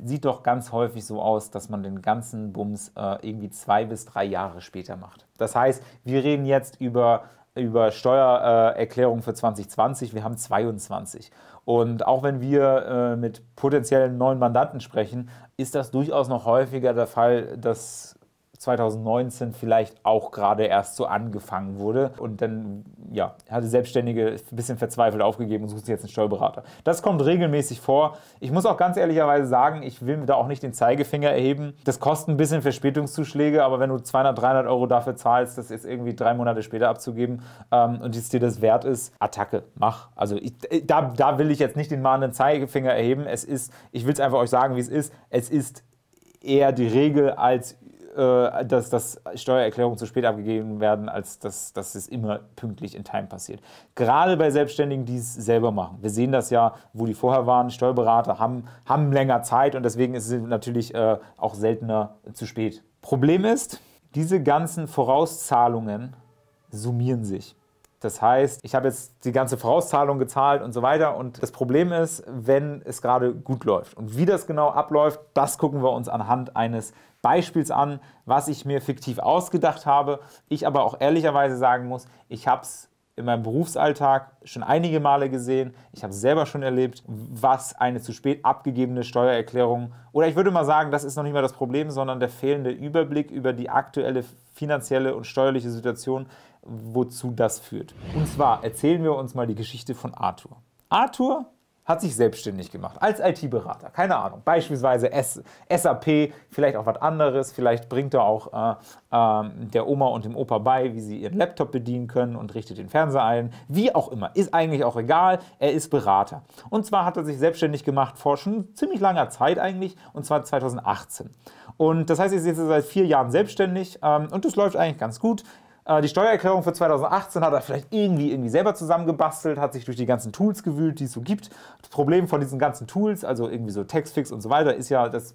sieht doch ganz häufig so aus, dass man den ganzen Bums äh, irgendwie zwei bis drei Jahre später macht. Das heißt, wir reden jetzt über über Steuererklärung für zwanzig zwanzig, wir haben zweiundzwanzig. Und auch wenn wir mit potenziellen neuen Mandanten sprechen, ist das durchaus noch häufiger der Fall, dass zwanzig neunzehn vielleicht auch gerade erst so angefangen wurde und dann ja, hatte Selbstständige ein bisschen verzweifelt aufgegeben und sucht sich jetzt einen Steuerberater. Das kommt regelmäßig vor. Ich muss auch ganz ehrlicherweise sagen, ich will mir da auch nicht den Zeigefinger erheben. Das kostet ein bisschen Verspätungszuschläge, aber wenn du zweihundert, dreihundert Euro dafür zahlst, das jetzt irgendwie drei Monate später abzugeben ähm, und es dir das wert ist, Attacke, mach. Also ich, da, da will ich jetzt nicht den mahnenden Zeigefinger erheben. Es ist, ich will es einfach euch sagen, wie es ist. Es ist eher die Regel als Dass, dass Steuererklärungen zu spät abgegeben werden, als dass, dass es immer pünktlich in Time passiert. Gerade bei Selbstständigen, die es selber machen. Wir sehen das ja, wo die vorher waren. Steuerberater haben, haben länger Zeit und deswegen ist es natürlich äh, auch seltener zu spät. Problem ist, diese ganzen Vorauszahlungen summieren sich. Das heißt, ich habe jetzt die ganze Vorauszahlung gezahlt und so weiter. Und das Problem ist, wenn es gerade gut läuft. Und wie das genau abläuft, das gucken wir uns anhand eines Beispiels an, was ich mir fiktiv ausgedacht habe. Ich aber auch ehrlicherweise sagen muss, ich habe es in meinem Berufsalltag schon einige Male gesehen. Ich habe es selber schon erlebt, was eine zu spät abgegebene Steuererklärung, oder ich würde mal sagen, das ist noch nicht mal das Problem, sondern der fehlende Überblick über die aktuelle finanzielle und steuerliche Situation, wozu das führt. Und zwar erzählen wir uns mal die Geschichte von Arthur. Arthur hat sich selbstständig gemacht, als I T-Berater, keine Ahnung, beispielsweise S A P, vielleicht auch was anderes, vielleicht bringt er auch äh, äh, der Oma und dem Opa bei, wie sie ihren Laptop bedienen können und richtet den Fernseher ein, wie auch immer, ist eigentlich auch egal, er ist Berater. Und zwar hat er sich selbstständig gemacht vor schon ziemlich langer Zeit eigentlich, und zwar zweitausendachtzehn. Und das heißt, er ist jetzt seit vier Jahren selbstständig ähm, und das läuft eigentlich ganz gut. Die Steuererklärung für zweitausendachtzehn hat er vielleicht irgendwie, irgendwie selber zusammengebastelt, hat sich durch die ganzen Tools gewühlt, die es so gibt. Das Problem von diesen ganzen Tools, also irgendwie so Textfix und so weiter, ist ja, dass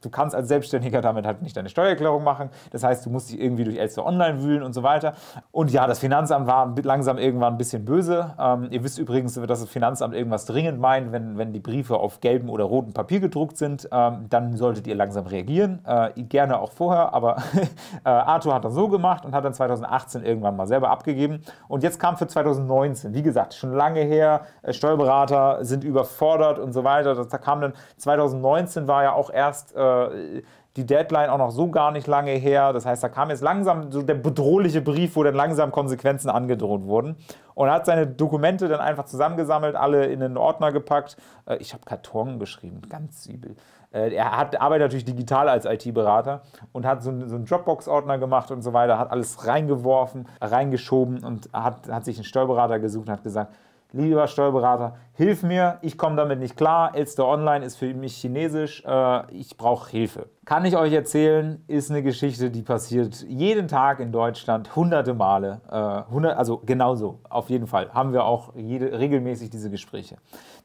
du kannst als Selbstständiger damit halt nicht deine Steuererklärung machen. Das heißt, du musst dich irgendwie durch Elster online wühlen und so weiter. Und ja, das Finanzamt war langsam irgendwann ein bisschen böse. Ähm, ihr wisst übrigens, dass das Finanzamt irgendwas dringend meint, wenn, wenn die Briefe auf gelbem oder rotem Papier gedruckt sind. Ähm, dann solltet ihr langsam reagieren. Äh, gerne auch vorher, aber äh, Arthur hat das so gemacht und hat dann zweitausendachtzehn irgendwann mal selber abgegeben. Und jetzt kam für zweitausendneunzehn, wie gesagt, schon lange her, äh, Steuerberater sind überfordert und so weiter. Das, da kam dann, zweitausendneunzehn war ja auch erst Äh, die Deadline auch noch so gar nicht lange her. Das heißt, da kam jetzt langsam so der bedrohliche Brief, wo dann langsam Konsequenzen angedroht wurden. Und er hat seine Dokumente dann einfach zusammengesammelt, alle in einen Ordner gepackt. Ich habe Karton geschrieben, ganz übel. Er hat, arbeitet natürlich digital als I T-Berater und hat so einen, so einen Dropbox-Ordner gemacht und so weiter, hat alles reingeworfen, reingeschoben und hat, hat sich einen Steuerberater gesucht und hat gesagt, lieber Steuerberater, hilf mir, ich komme damit nicht klar, Elster Online ist für mich chinesisch, äh, ich brauche Hilfe. Kann ich euch erzählen, ist eine Geschichte, die passiert jeden Tag in Deutschland, hunderte Male, äh, hundert, also genauso, auf jeden Fall, haben wir auch jede, regelmäßig diese Gespräche.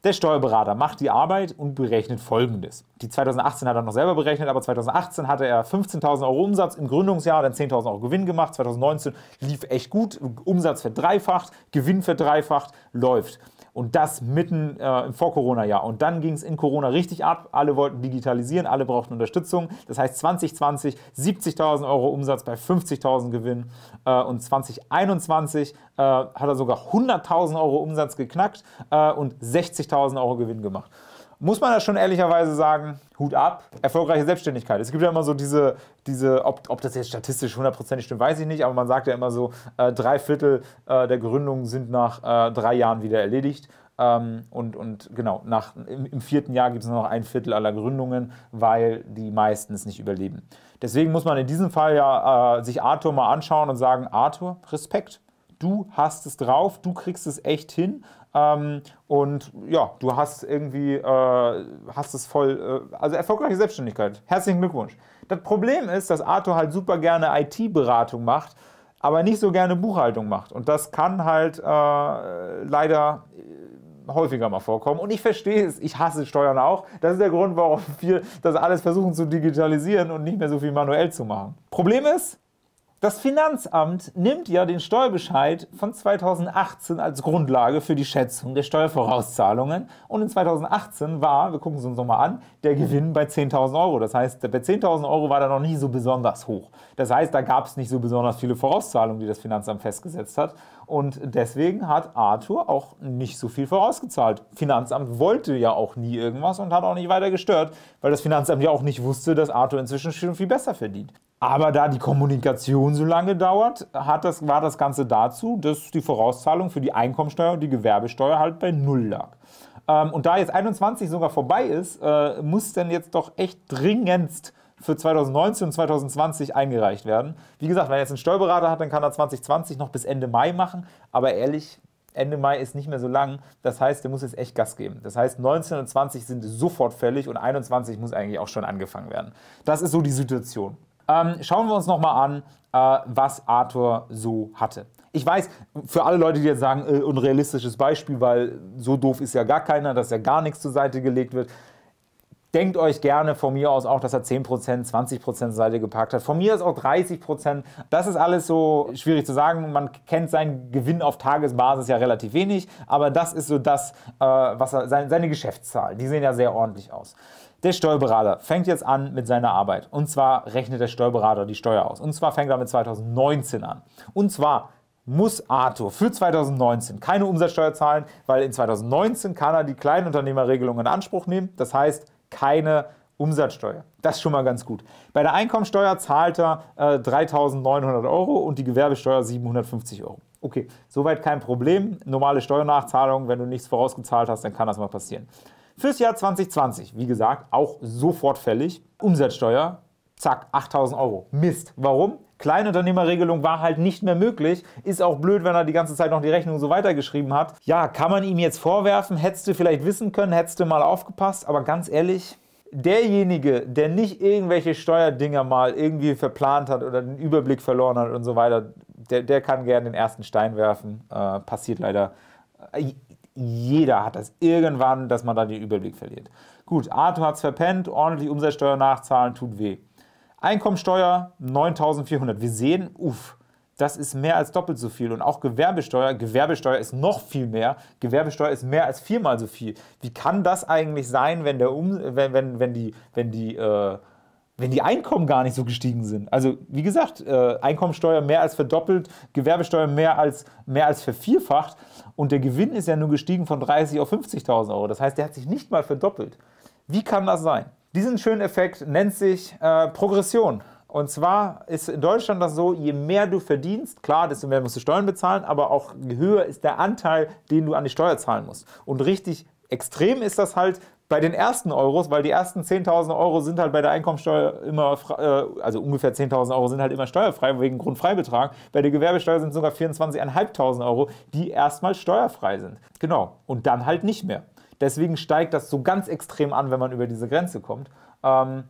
Der Steuerberater macht die Arbeit und berechnet Folgendes. Die zweitausendachtzehn hat er noch selber berechnet, aber zweitausendachtzehn hatte er fünfzehntausend Euro Umsatz im Gründungsjahr, dann zehntausend Euro Gewinn gemacht, zweitausendneunzehn lief echt gut, Umsatz verdreifacht, Gewinn verdreifacht, läuft. Und das mitten äh, im Vor-Corona-Jahr. Und dann ging es in Corona richtig ab. Alle wollten digitalisieren, alle brauchten Unterstützung. Das heißt zwanzig zwanzig siebzigtausend Euro Umsatz bei fünfzigtausend Gewinn. Äh, und zwanzig einundzwanzig äh, hat er sogar hunderttausend Euro Umsatz geknackt äh, und sechzigtausend Euro Gewinn gemacht. Muss man das schon ehrlicherweise sagen, Hut ab, erfolgreiche Selbstständigkeit. Es gibt ja immer so diese, diese ob, ob das jetzt statistisch hundertprozentig stimmt, weiß ich nicht, aber man sagt ja immer so, äh, drei Viertel äh, der Gründungen sind nach äh, drei Jahren wieder erledigt. Ähm, und, und genau, nach, im, im vierten Jahr gibt es nur noch ein Viertel aller Gründungen, weil die meisten es nicht überleben. Deswegen muss man in diesem Fall ja äh, sich Arthur mal anschauen und sagen, Arthur, Respekt. Du hast es drauf, du kriegst es echt hin ähm, und ja, du hast irgendwie, äh, hast es voll, äh, also erfolgreiche Selbstständigkeit. Herzlichen Glückwunsch. Das Problem ist, dass Arthur halt super gerne I T-Beratung macht, aber nicht so gerne Buchhaltung macht und das kann halt äh, leider häufiger mal vorkommen und ich verstehe es, ich hasse Steuern auch. Das ist der Grund, warum wir das alles versuchen zu digitalisieren und nicht mehr so viel manuell zu machen. Problem ist, das Finanzamt nimmt ja den Steuerbescheid von zweitausendachtzehn als Grundlage für die Schätzung der Steuervorauszahlungen und in zweitausendachtzehn war, wir gucken es uns nochmal an, der Gewinn bei zehntausend Euro. Das heißt, bei zehntausend Euro war der noch nie so besonders hoch. Das heißt, da gab es nicht so besonders viele Vorauszahlungen, die das Finanzamt festgesetzt hat und deswegen hat Arthur auch nicht so viel vorausgezahlt. Das Finanzamt wollte ja auch nie irgendwas und hat auch nicht weiter gestört, weil das Finanzamt ja auch nicht wusste, dass Arthur inzwischen schon viel besser verdient. Aber da die Kommunikation so lange dauert, hat das, war das Ganze dazu, dass die Vorauszahlung für die Einkommensteuer und die Gewerbesteuer halt bei Null lag. Ähm, und da jetzt einundzwanzig sogar vorbei ist, äh, muss dann jetzt doch echt dringendst für zweitausendneunzehn und zweitausendzwanzig eingereicht werden. Wie gesagt, wenn er jetzt einen Steuerberater hat, dann kann er zweitausendzwanzig noch bis Ende Mai machen. Aber ehrlich, Ende Mai ist nicht mehr so lang. Das heißt, der muss jetzt echt Gas geben. Das heißt, neunzehn und zwanzig sind sofort fällig und einundzwanzig muss eigentlich auch schon angefangen werden. Das ist so die Situation. Ähm, schauen wir uns nochmal an, äh, was Arthur so hatte. Ich weiß, für alle Leute, die jetzt sagen, äh, unrealistisches Beispiel, weil so doof ist ja gar keiner, dass ja gar nichts zur Seite gelegt wird. Denkt euch gerne von mir aus auch, dass er zehn Prozent, zwanzig Prozent Seite gepackt hat. Von mir ist auch dreißig Prozent. Das ist alles so schwierig zu sagen. Man kennt seinen Gewinn auf Tagesbasis ja relativ wenig, aber das ist so das, äh, was er, seine, seine Geschäftszahlen, die sehen ja sehr ordentlich aus. Der Steuerberater fängt jetzt an mit seiner Arbeit. Und zwar rechnet der Steuerberater die Steuer aus. Und zwar fängt er mit zweitausendneunzehn an. Und zwar muss Arthur für zweitausendneunzehn keine Umsatzsteuer zahlen, weil in zweitausendneunzehn kann er die Kleinunternehmerregelung in Anspruch nehmen. Das heißt, keine Umsatzsteuer. Das ist schon mal ganz gut. Bei der Einkommensteuer zahlt er äh, dreitausendneunhundert Euro und die Gewerbesteuer siebenhundertfünfzig Euro. Okay, soweit kein Problem. Normale Steuernachzahlung, wenn du nichts vorausgezahlt hast, dann kann das mal passieren. Fürs Jahr zweitausendzwanzig, wie gesagt, auch sofort fällig. Umsatzsteuer, zack, achttausend Euro. Mist. Warum? Kleinunternehmerregelung war halt nicht mehr möglich. Ist auch blöd, wenn er die ganze Zeit noch die Rechnung so weitergeschrieben hat. Ja, kann man ihm jetzt vorwerfen, hättest du vielleicht wissen können, hättest du mal aufgepasst. Aber ganz ehrlich, derjenige, der nicht irgendwelche Steuerdinger mal irgendwie verplant hat oder den Überblick verloren hat und so weiter, der, der kann gerne den ersten Stein werfen. Äh, passiert leider. Jeder hat das irgendwann, dass man da den Überblick verliert. Gut, Arthur hat es verpennt, ordentlich Umsatzsteuer nachzahlen, tut weh. Einkommensteuer neuntausendvierhundert. Wir sehen, uff, das ist mehr als doppelt so viel. Und auch Gewerbesteuer, Gewerbesteuer ist noch viel mehr. Gewerbesteuer ist mehr als viermal so viel. Wie kann das eigentlich sein, wenn, der um, wenn, wenn, wenn die, wenn die, äh, wenn die Einkommen gar nicht so gestiegen sind? Also wie gesagt, äh, Einkommensteuer mehr als verdoppelt, Gewerbesteuer mehr als, mehr als vervierfacht. Und der Gewinn ist ja nur gestiegen von dreißig auf fünfzigtausend Euro. Das heißt, der hat sich nicht mal verdoppelt. Wie kann das sein? Diesen schönen Effekt nennt sich äh, Progression. Und zwar ist in Deutschland das so, je mehr du verdienst, klar, desto mehr musst du Steuern bezahlen, aber auch höher ist der Anteil, den du an die Steuer zahlen musst. Und richtig extrem ist das halt Bei den ersten Euros, weil die ersten zehntausend Euro sind halt bei der Einkommensteuer immer, äh, also ungefähr zehntausend Euro sind halt immer steuerfrei, wegen Grundfreibetrag. Bei der Gewerbesteuer sind sogar vierundzwanzigtausendfünfhundert Euro, die erstmal steuerfrei sind. Genau. Und dann halt nicht mehr. Deswegen steigt das so ganz extrem an, wenn man über diese Grenze kommt. Ähm,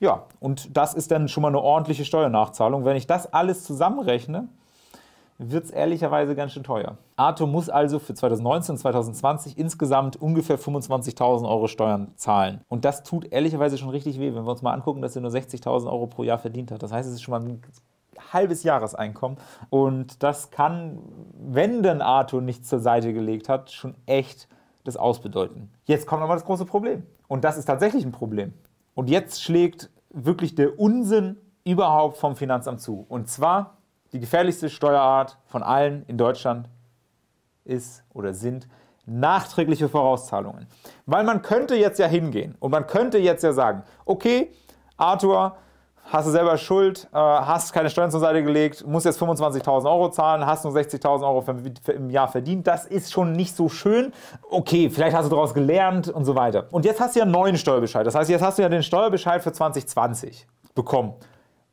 ja, und das ist dann schon mal eine ordentliche Steuernachzahlung. Wenn ich das alles zusammenrechne, wird es ehrlicherweise ganz schön teuer. Arthur muss also für zweitausendneunzehn und zweitausendzwanzig insgesamt ungefähr fünfundzwanzigtausend Euro Steuern zahlen. Und das tut ehrlicherweise schon richtig weh, wenn wir uns mal angucken, dass er nur sechzigtausend Euro pro Jahr verdient hat. Das heißt, es ist schon mal ein halbes Jahreseinkommen. Und das kann, wenn denn Arthur nichts zur Seite gelegt hat, schon echt das ausbedeuten. Jetzt kommt aber das große Problem. Und das ist tatsächlich ein Problem. Und jetzt schlägt wirklich der Unsinn überhaupt vom Finanzamt zu. Und zwar: Die gefährlichste Steuerart von allen in Deutschland ist oder sind nachträgliche Vorauszahlungen. Weil man könnte jetzt ja hingehen und man könnte jetzt ja sagen, okay, Arthur, hast du selber Schuld, hast keine Steuern zur Seite gelegt, musst jetzt fünfundzwanzigtausend Euro zahlen, hast nur sechzigtausend Euro im Jahr verdient, das ist schon nicht so schön. Okay, vielleicht hast du daraus gelernt und so weiter. Und jetzt hast du ja einen neuen Steuerbescheid, das heißt, jetzt hast du ja den Steuerbescheid für zwanzig zwanzig bekommen.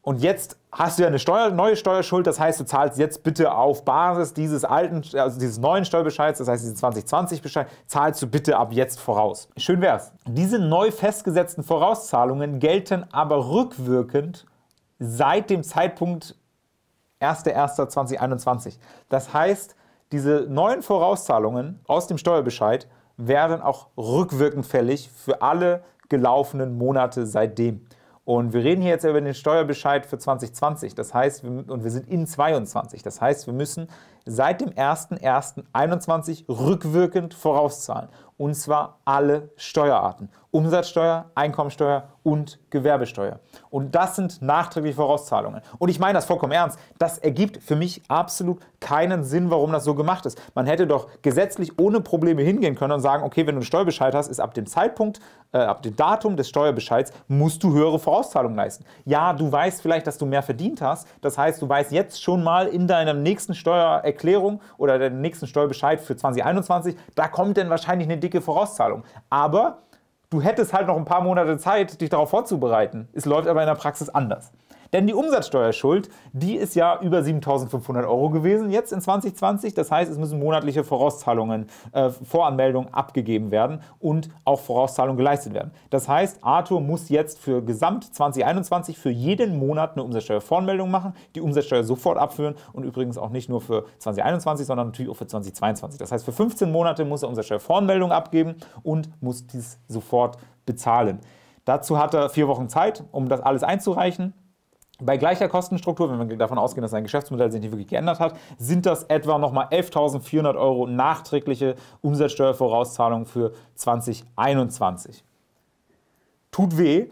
Und jetzt hast du ja eine Steuer, neue Steuerschuld, das heißt, du zahlst jetzt bitte auf Basis dieses alten, also dieses neuen Steuerbescheids, das heißt, diesen zwanzig zwanzig Bescheid, zahlst du bitte ab jetzt voraus. Schön wär's. Diese neu festgesetzten Vorauszahlungen gelten aber rückwirkend seit dem Zeitpunkt erster erster zweitausendeinundzwanzig. Das heißt, diese neuen Vorauszahlungen aus dem Steuerbescheid werden auch rückwirkend fällig für alle gelaufenen Monate seitdem. Und wir reden hier jetzt über den Steuerbescheid für zwanzig zwanzig, das heißt, wir, und wir sind in zweiundzwanzig, das heißt, wir müssen seit dem erster erster einundzwanzig rückwirkend vorauszahlen, und zwar alle Steuerarten, Umsatzsteuer, Einkommensteuer und Gewerbesteuer. Und das sind nachträgliche Vorauszahlungen. Und ich meine das vollkommen ernst, das ergibt für mich absolut keinen Sinn, warum das so gemacht ist. Man hätte doch gesetzlich ohne Probleme hingehen können und sagen, okay, wenn du einen Steuerbescheid hast, ist ab dem Zeitpunkt, äh, ab dem Datum des Steuerbescheids, musst du höhere Vorauszahlungen leisten. Ja, du weißt vielleicht, dass du mehr verdient hast, das heißt, du weißt jetzt schon mal in deiner nächsten Steuererklärung oder deinem nächsten Steuerbescheid für zwanzig einundzwanzig, da kommt dann wahrscheinlich eine dicke Vorauszahlung. Aber du hättest halt noch ein paar Monate Zeit, dich darauf vorzubereiten. Es läuft aber in der Praxis anders. Denn die Umsatzsteuerschuld, die ist ja über siebentausendfünfhundert Euro gewesen jetzt in zwanzig zwanzig. Das heißt, es müssen monatliche Vorauszahlungen, äh, Voranmeldungen abgegeben werden und auch Vorauszahlungen geleistet werden. Das heißt, Arthur muss jetzt für Gesamt zwanzig einundzwanzig für jeden Monat eine Umsatzsteuervoranmeldung machen, die Umsatzsteuer sofort abführen, und übrigens auch nicht nur für zwanzig einundzwanzig, sondern natürlich auch für zwanzig zweiundzwanzig. Das heißt, für fünfzehn Monate muss er Umsatzsteuervoranmeldung abgeben und muss dies sofort bezahlen. Dazu hat er vier Wochen Zeit, um das alles einzureichen. Bei gleicher Kostenstruktur, wenn wir davon ausgehen, dass sein Geschäftsmodell sich nicht wirklich geändert hat, sind das etwa nochmal elftausendvierhundert Euro nachträgliche Umsatzsteuervorauszahlung für zwanzig einundzwanzig. Tut weh.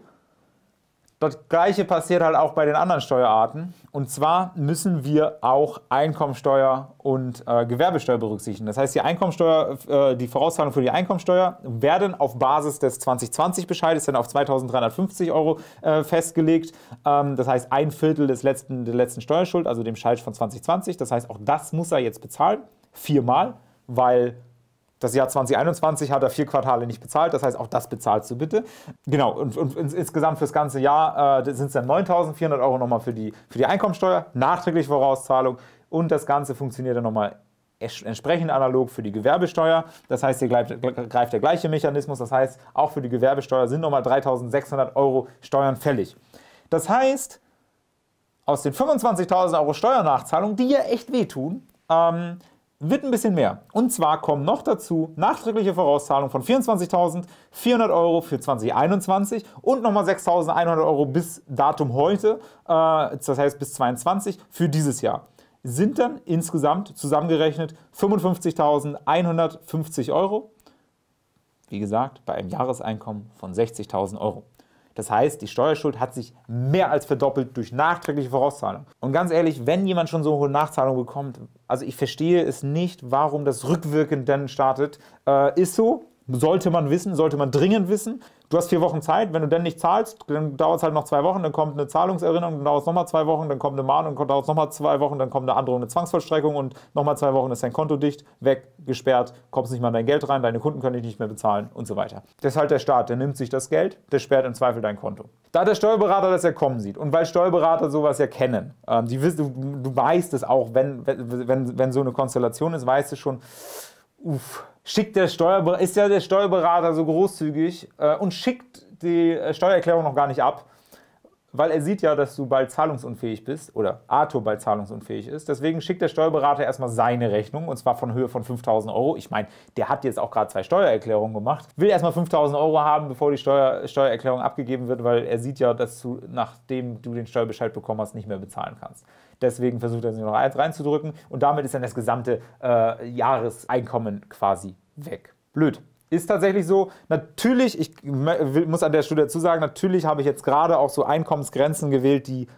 Das Gleiche passiert halt auch bei den anderen Steuerarten. Und zwar müssen wir auch Einkommensteuer und äh, Gewerbesteuer berücksichtigen. Das heißt, die Einkommensteuer, äh, die Vorauszahlungen für die Einkommensteuer werden auf Basis des zwanzig zwanzig Bescheides dann auf zweitausenddreihundertfünfzig Euro äh, festgelegt. Ähm, das heißt, ein Viertel des letzten, der letzten Steuerschuld, also dem Bescheid von zwanzig zwanzig. Das heißt, auch das muss er jetzt bezahlen, viermal, weil das Jahr zwanzig einundzwanzig hat er vier Quartale nicht bezahlt, das heißt, auch das bezahlst du bitte. Genau, und, und insgesamt fürs ganze Jahr äh, sind es dann neuntausendvierhundert Euro nochmal für die, für die Einkommensteuer, nachträgliche Vorauszahlung, und das Ganze funktioniert dann nochmal entsprechend analog für die Gewerbesteuer. Das heißt, hier greift der gleiche Mechanismus, das heißt, auch für die Gewerbesteuer sind nochmal dreitausendsechshundert Euro Steuern fällig. Das heißt, aus den fünfundzwanzigtausend Euro Steuernachzahlung, die ja echt wehtun, ähm, wird ein bisschen mehr. Und zwar kommen noch dazu nachträgliche Vorauszahlungen von vierundzwanzigtausendvierhundert Euro für zwanzig einundzwanzig und nochmal sechstausendeinhundert Euro bis Datum heute, das heißt bis zweiundzwanzig für dieses Jahr. Sind dann insgesamt zusammengerechnet fünfundfünfzigtausendeinhundertfünfzig Euro, wie gesagt, bei einem Jahreseinkommen von sechzigtausend Euro. Das heißt, die Steuerschuld hat sich mehr als verdoppelt durch nachträgliche Vorauszahlung. Und ganz ehrlich, wenn jemand schon so eine hohe Nachzahlung bekommt, also ich verstehe es nicht, warum das rückwirkend dann startet, äh, ist so, sollte man wissen, sollte man dringend wissen. du hast vier Wochen Zeit, wenn du dann nicht zahlst, dann dauert es halt noch zwei Wochen, dann kommt eine Zahlungserinnerung, dann dauert es nochmal zwei Wochen, dann kommt eine Mahnung, dann dauert es nochmal zwei Wochen, dann kommt eine Androhung, eine Zwangsvollstreckung und nochmal zwei Wochen ist dein Konto dicht, weg, gesperrt, kommst nicht mal in dein Geld rein, deine Kunden können dich nicht mehr bezahlen und so weiter. Das ist halt der Staat, der nimmt sich das Geld, der sperrt im Zweifel dein Konto. Da der Steuerberater das ja kommen sieht und weil Steuerberater sowas ja kennen, ähm, die wissen, du, du weißt es auch, wenn, wenn, wenn so eine Konstellation ist, weißt du schon, uff, schickt der Steuerberater, ist ja der Steuerberater so großzügig äh, und schickt die äh, Steuererklärung noch gar nicht ab, weil er sieht ja, dass du bald zahlungsunfähig bist oder Arthur bald zahlungsunfähig ist. Deswegen schickt der Steuerberater erstmal seine Rechnung und zwar von Höhe von fünftausend Euro. Ich meine, der hat jetzt auch gerade zwei Steuererklärungen gemacht. Will erstmal fünftausend Euro haben, bevor die Steuer, Steuererklärung abgegeben wird, weil er sieht ja, dass du, nachdem du den Steuerbescheid bekommen hast, nicht mehr bezahlen kannst. Deswegen versucht er sich noch eins reinzudrücken und damit ist dann das gesamte äh, Jahreseinkommen quasi weg. Blöd. Ist tatsächlich so, natürlich, ich muss an der Stelle dazu sagen, natürlich habe ich jetzt gerade auch so Einkommensgrenzen gewählt, die,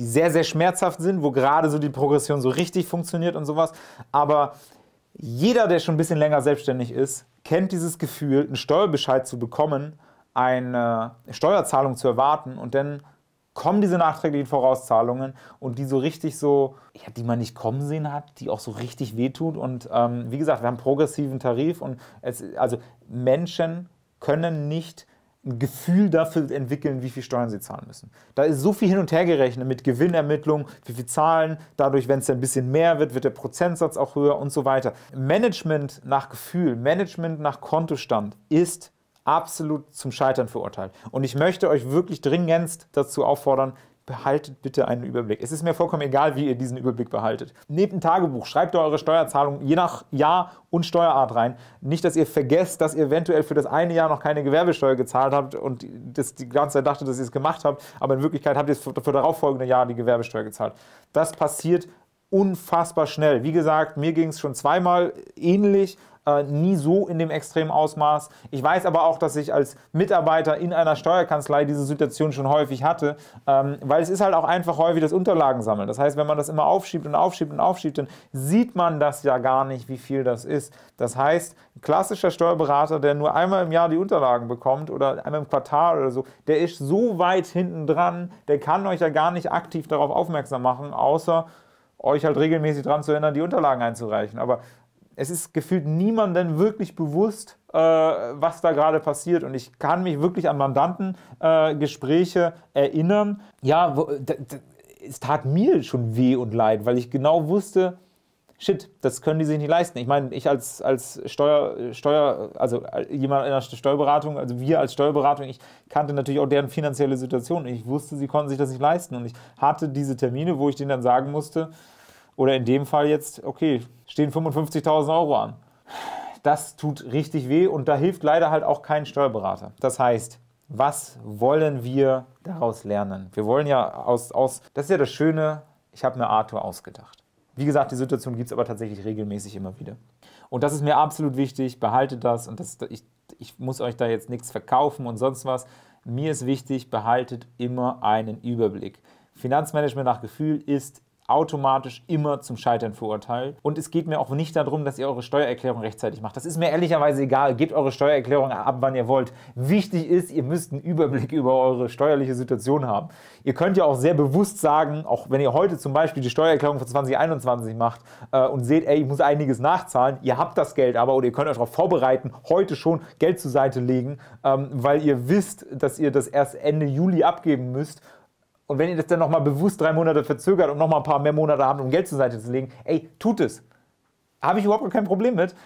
die sehr, sehr schmerzhaft sind, wo gerade so die Progression so richtig funktioniert und sowas. Aber jeder, der schon ein bisschen länger selbstständig ist, kennt dieses Gefühl, einen Steuerbescheid zu bekommen, eine Steuerzahlung zu erwarten und dann kommen diese nachträglichen Vorauszahlungen und die so richtig so, ja, die man nicht kommen sehen hat, die auch so richtig wehtut. Und ähm, wie gesagt, wir haben einen progressiven Tarif und es, also Menschen können nicht ein Gefühl dafür entwickeln, wie viel Steuern sie zahlen müssen. Da ist so viel hin und her gerechnet mit Gewinnermittlung, wie viel zahlen, dadurch, wenn es dann ein bisschen mehr wird, wird der Prozentsatz auch höher und so weiter. Management nach Gefühl, Management nach Kontostand ist absolut zum Scheitern verurteilt. Und ich möchte euch wirklich dringendst dazu auffordern, behaltet bitte einen Überblick. Es ist mir vollkommen egal, wie ihr diesen Überblick behaltet. Nehmt ein Tagebuch, schreibt eure Steuerzahlung je nach Jahr und Steuerart rein. Nicht, dass ihr vergesst, dass ihr eventuell für das eine Jahr noch keine Gewerbesteuer gezahlt habt und das die ganze Zeit dachtet, dass ihr es gemacht habt, aber in Wirklichkeit habt ihr für, für darauffolgende Jahre die Gewerbesteuer gezahlt. Das passiert unfassbar schnell. Wie gesagt, mir ging es schon zweimal ähnlich, Äh, nie so in dem extremen Ausmaß. Ich weiß aber auch, dass ich als Mitarbeiter in einer Steuerkanzlei diese Situation schon häufig hatte, ähm, weil es ist halt auch einfach häufig das Unterlagen sammeln. Das heißt, wenn man das immer aufschiebt und aufschiebt und aufschiebt, dann sieht man das ja gar nicht, wie viel das ist. Das heißt, ein klassischer Steuerberater, der nur einmal im Jahr die Unterlagen bekommt oder einmal im Quartal oder so, der ist so weit hinten dran, der kann euch ja gar nicht aktiv darauf aufmerksam machen, außer euch halt regelmäßig daran zu erinnern, die Unterlagen einzureichen. Aber es ist gefühlt niemandem wirklich bewusst, äh, was da gerade passiert. Und ich kann mich wirklich an Mandantengespräche äh, erinnern. Ja, wo, es tat mir schon weh und leid, weil ich genau wusste, shit, das können die sich nicht leisten. Ich meine, ich als, als Steuer, Steuer, also jemand in der Steuerberatung, also wir als Steuerberatung, ich kannte natürlich auch deren finanzielle Situation. Ich wusste, sie konnten sich das nicht leisten. Und ich hatte diese Termine, wo ich denen dann sagen musste, oder in dem Fall jetzt, okay, stehen fünfundfünfzigtausend Euro an. Das tut richtig weh und da hilft leider halt auch kein Steuerberater. Das heißt, was wollen wir daraus lernen? Wir wollen ja aus, aus das ist ja das Schöne, ich habe mir Arthur ausgedacht. Wie gesagt, die Situation gibt es aber tatsächlich regelmäßig immer wieder. Und das ist mir absolut wichtig, behaltet das und das, ich, ich muss euch da jetzt nichts verkaufen und sonst was. Mir ist wichtig, behaltet immer einen Überblick. Finanzmanagement nach Gefühl ist automatisch immer zum Scheitern verurteilt. Und es geht mir auch nicht darum, dass ihr eure Steuererklärung rechtzeitig macht. Das ist mir ehrlicherweise egal. Gebt eure Steuererklärung ab, wann ihr wollt. Wichtig ist, ihr müsst einen Überblick über eure steuerliche Situation haben. Ihr könnt ja auch sehr bewusst sagen, auch wenn ihr heute zum Beispiel die Steuererklärung für zweitausendeinundzwanzig macht äh, und seht, ey, ich muss einiges nachzahlen, ihr habt das Geld aber oder ihr könnt euch darauf vorbereiten, heute schon Geld zur Seite legen, ähm, weil ihr wisst, dass ihr das erst Ende Juli abgeben müsst. Und wenn ihr das dann nochmal bewusst drei Monate verzögert und nochmal ein paar mehr Monate habt, um Geld zur Seite zu legen, ey, tut es. Habe ich überhaupt kein Problem mit.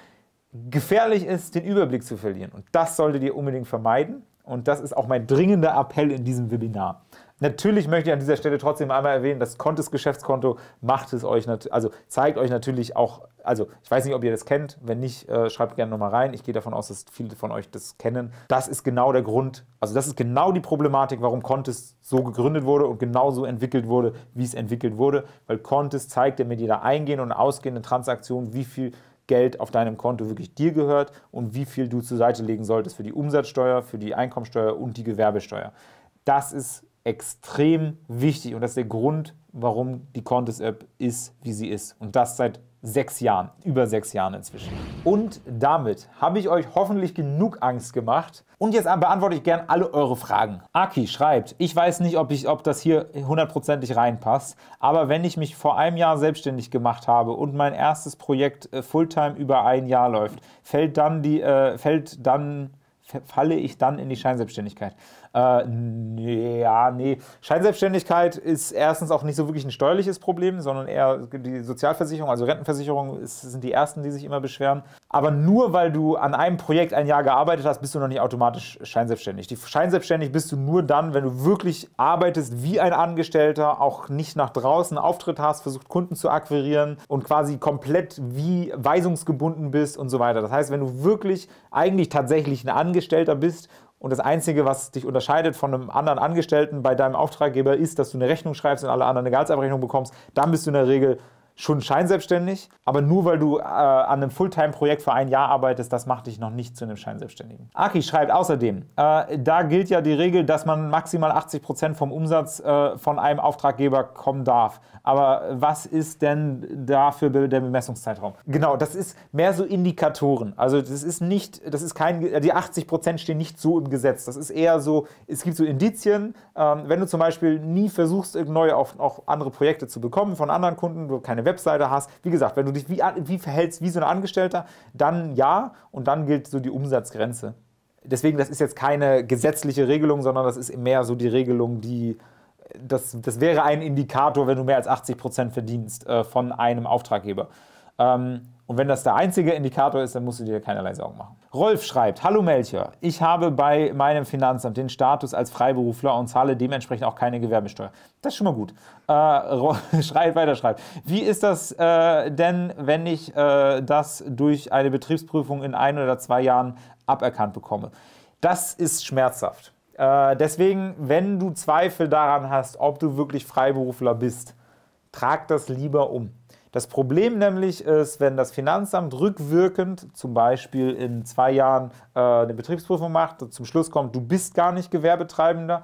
Gefährlich ist, den Überblick zu verlieren. Und das solltet ihr unbedingt vermeiden. Und das ist auch mein dringender Appell in diesem Webinar. Natürlich möchte ich an dieser Stelle trotzdem einmal erwähnen, das Kontist Geschäftskonto macht es euch, also zeigt euch natürlich auch, also ich weiß nicht, ob ihr das kennt, wenn nicht, äh, schreibt gerne nochmal rein, ich gehe davon aus, dass viele von euch das kennen. Das ist genau der Grund, also das ist genau die Problematik, warum Kontist so gegründet wurde und genauso entwickelt wurde, wie es entwickelt wurde, weil Kontist zeigt dir mit jeder eingehenden und ausgehenden Transaktion, wie viel Geld auf deinem Konto wirklich dir gehört und wie viel du zur Seite legen solltest für die Umsatzsteuer, für die Einkommensteuer und die Gewerbesteuer. Das ist extrem wichtig und das ist der Grund, warum die Kontist-App ist, wie sie ist. Und das seit sechs Jahren, über sechs Jahren inzwischen. Und damit habe ich euch hoffentlich genug Angst gemacht. Und jetzt beantworte ich gerne alle eure Fragen. Aki schreibt, ich weiß nicht, ob, ich, ob das hier hundertprozentig reinpasst, aber wenn ich mich vor einem Jahr selbstständig gemacht habe und mein erstes Projekt äh, Fulltime über ein Jahr läuft, fällt dann die, äh, fällt dann... falle ich dann in die Scheinselbstständigkeit? Äh, nee, ja, nee. Scheinselbstständigkeit ist erstens auch nicht so wirklich ein steuerliches Problem, sondern eher die Sozialversicherung, also Rentenversicherung, ist, sind die ersten, die sich immer beschweren. Aber nur weil du an einem Projekt ein Jahr gearbeitet hast, bist du noch nicht automatisch scheinselbstständig. Die scheinselbstständig bist du nur dann, wenn du wirklich arbeitest wie ein Angestellter, auch nicht nach draußen Auftritt hast, versucht Kunden zu akquirieren und quasi komplett wie weisungsgebunden bist und so weiter. Das heißt, wenn du wirklich eigentlich tatsächlich ein Angestellter Angestellter bist und das Einzige, was dich unterscheidet von einem anderen Angestellten bei deinem Auftraggeber, ist, dass du eine Rechnung schreibst und alle anderen eine Gehaltsabrechnung bekommst, dann bist du in der Regel schon scheinselbstständig. Aber nur weil du äh, an einem Fulltime-Projekt für ein Jahr arbeitest, das macht dich noch nicht zu einem Scheinselbstständigen. Aki schreibt außerdem, äh, da gilt ja die Regel, dass man maximal achtzig Prozent vom Umsatz äh, von einem Auftraggeber kommen darf. Aber was ist denn dafür der Bemessungszeitraum? Genau, das ist mehr so Indikatoren. Also das ist nicht, das ist kein, die achtzig Prozent stehen nicht so im Gesetz. Das ist eher so, es gibt so Indizien, ähm, wenn du zum Beispiel nie versuchst, neue auf, auf andere Projekte zu bekommen von anderen Kunden, du keine Webseite hast. Wie gesagt, wenn du dich wie, wie verhältst wie so ein Angestellter, dann ja, und dann gilt so die Umsatzgrenze. Deswegen, das ist jetzt keine gesetzliche Regelung, sondern das ist mehr so die Regelung, die, das, das wäre ein Indikator, wenn du mehr als achtzig Prozent verdienst äh, von einem Auftraggeber. Ähm, Und wenn das der einzige Indikator ist, dann musst du dir keinerlei Sorgen machen. Rolf schreibt, hallo Melchior, ich habe bei meinem Finanzamt den Status als Freiberufler und zahle dementsprechend auch keine Gewerbesteuer. Das ist schon mal gut. Äh, Rolf schreibt, weiter schreibt, wie ist das äh, denn, wenn ich äh, das durch eine Betriebsprüfung in ein oder zwei Jahren aberkannt bekomme? Das ist schmerzhaft. Äh, deswegen, wenn du Zweifel daran hast, ob du wirklich Freiberufler bist, trag das lieber um. Das Problem nämlich ist, wenn das Finanzamt rückwirkend zum Beispiel in zwei Jahren äh, eine Betriebsprüfung macht und zum Schluss kommt, du bist gar nicht Gewerbetreibender,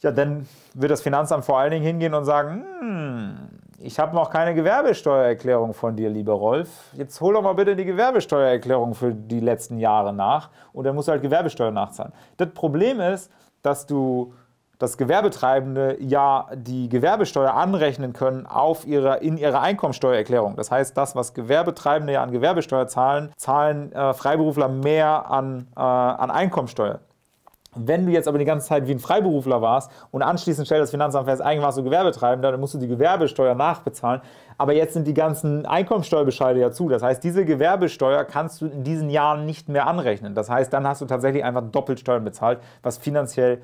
ja, dann wird das Finanzamt vor allen Dingen hingehen und sagen, hm, ich habe noch keine Gewerbesteuererklärung von dir, lieber Rolf, jetzt hol doch mal bitte die Gewerbesteuererklärung für die letzten Jahre nach und dann musst du halt Gewerbesteuer nachzahlen. Das Problem ist, dass du... dass Gewerbetreibende ja die Gewerbesteuer anrechnen können auf ihrer, in ihrer Einkommensteuererklärung. Das heißt, das, was Gewerbetreibende ja an Gewerbesteuer zahlen, zahlen äh, Freiberufler mehr an, äh, an Einkommensteuer. Wenn du jetzt aber die ganze Zeit wie ein Freiberufler warst und anschließend stellt das Finanzamt fest, eigentlich warst du Gewerbetreibender, dann musst du die Gewerbesteuer nachbezahlen. Aber jetzt sind die ganzen Einkommensteuerbescheide ja zu. Das heißt, diese Gewerbesteuer kannst du in diesen Jahren nicht mehr anrechnen. Das heißt, dann hast du tatsächlich einfach doppelt Steuern bezahlt, was finanziell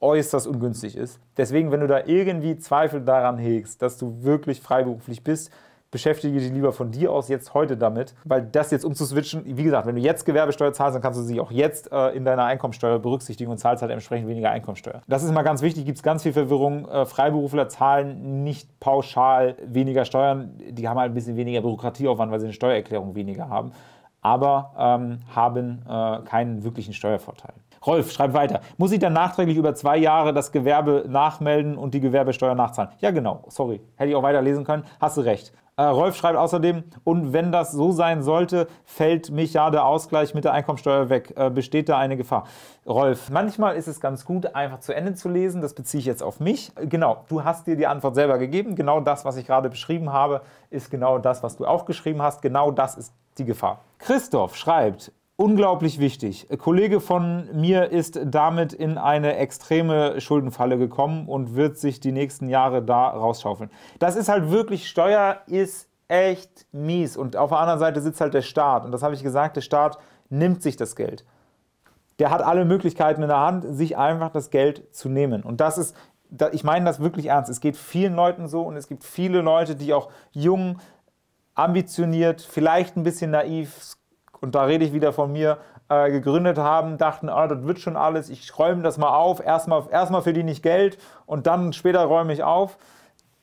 äußerst ungünstig ist. Deswegen, wenn du da irgendwie Zweifel daran hegst, dass du wirklich freiberuflich bist, beschäftige dich lieber von dir aus jetzt heute damit, weil das jetzt umzuswitchen, wie gesagt, wenn du jetzt Gewerbesteuer zahlst, dann kannst du sie auch jetzt äh, in deiner Einkommensteuer berücksichtigen und zahlst halt entsprechend weniger Einkommensteuer. Das ist mal ganz wichtig, gibt es ganz viel Verwirrung. Äh, Freiberufler zahlen nicht pauschal weniger Steuern, die haben halt ein bisschen weniger Bürokratieaufwand, weil sie eine Steuererklärung weniger haben, aber ähm, haben äh, keinen wirklichen Steuervorteil. Rolf schreibt weiter, muss ich dann nachträglich über zwei Jahre das Gewerbe nachmelden und die Gewerbesteuer nachzahlen? Ja genau, sorry, hätte ich auch weiterlesen können, hast du recht. Äh, Rolf schreibt außerdem, und wenn das so sein sollte, fällt mich ja der Ausgleich mit der Einkommensteuer weg. Äh, besteht da eine Gefahr? Rolf, manchmal ist es ganz gut, einfach zu Ende zu lesen, das beziehe ich jetzt auf mich. Genau, du hast dir die Antwort selber gegeben, genau das, was ich gerade beschrieben habe, ist genau das, was du auch geschrieben hast, genau das ist die Gefahr. Christoph schreibt, unglaublich wichtig. Ein Kollege von mir ist damit in eine extreme Schuldenfalle gekommen und wird sich die nächsten Jahre da rausschaufeln. Das ist halt wirklich, Steuer ist echt mies. Und auf der anderen Seite sitzt halt der Staat. Und das habe ich gesagt, der Staat nimmt sich das Geld. Der hat alle Möglichkeiten in der Hand, sich einfach das Geld zu nehmen. Und das ist, ich meine das wirklich ernst. Es geht vielen Leuten so und es gibt viele Leute, die auch jung, ambitioniert, vielleicht ein bisschen naiv, und da rede ich wieder von mir, äh, gegründet haben, dachten, ah, das wird schon alles, ich räume das mal auf, erstmal erstmal verdiene ich Geld und dann später räume ich auf.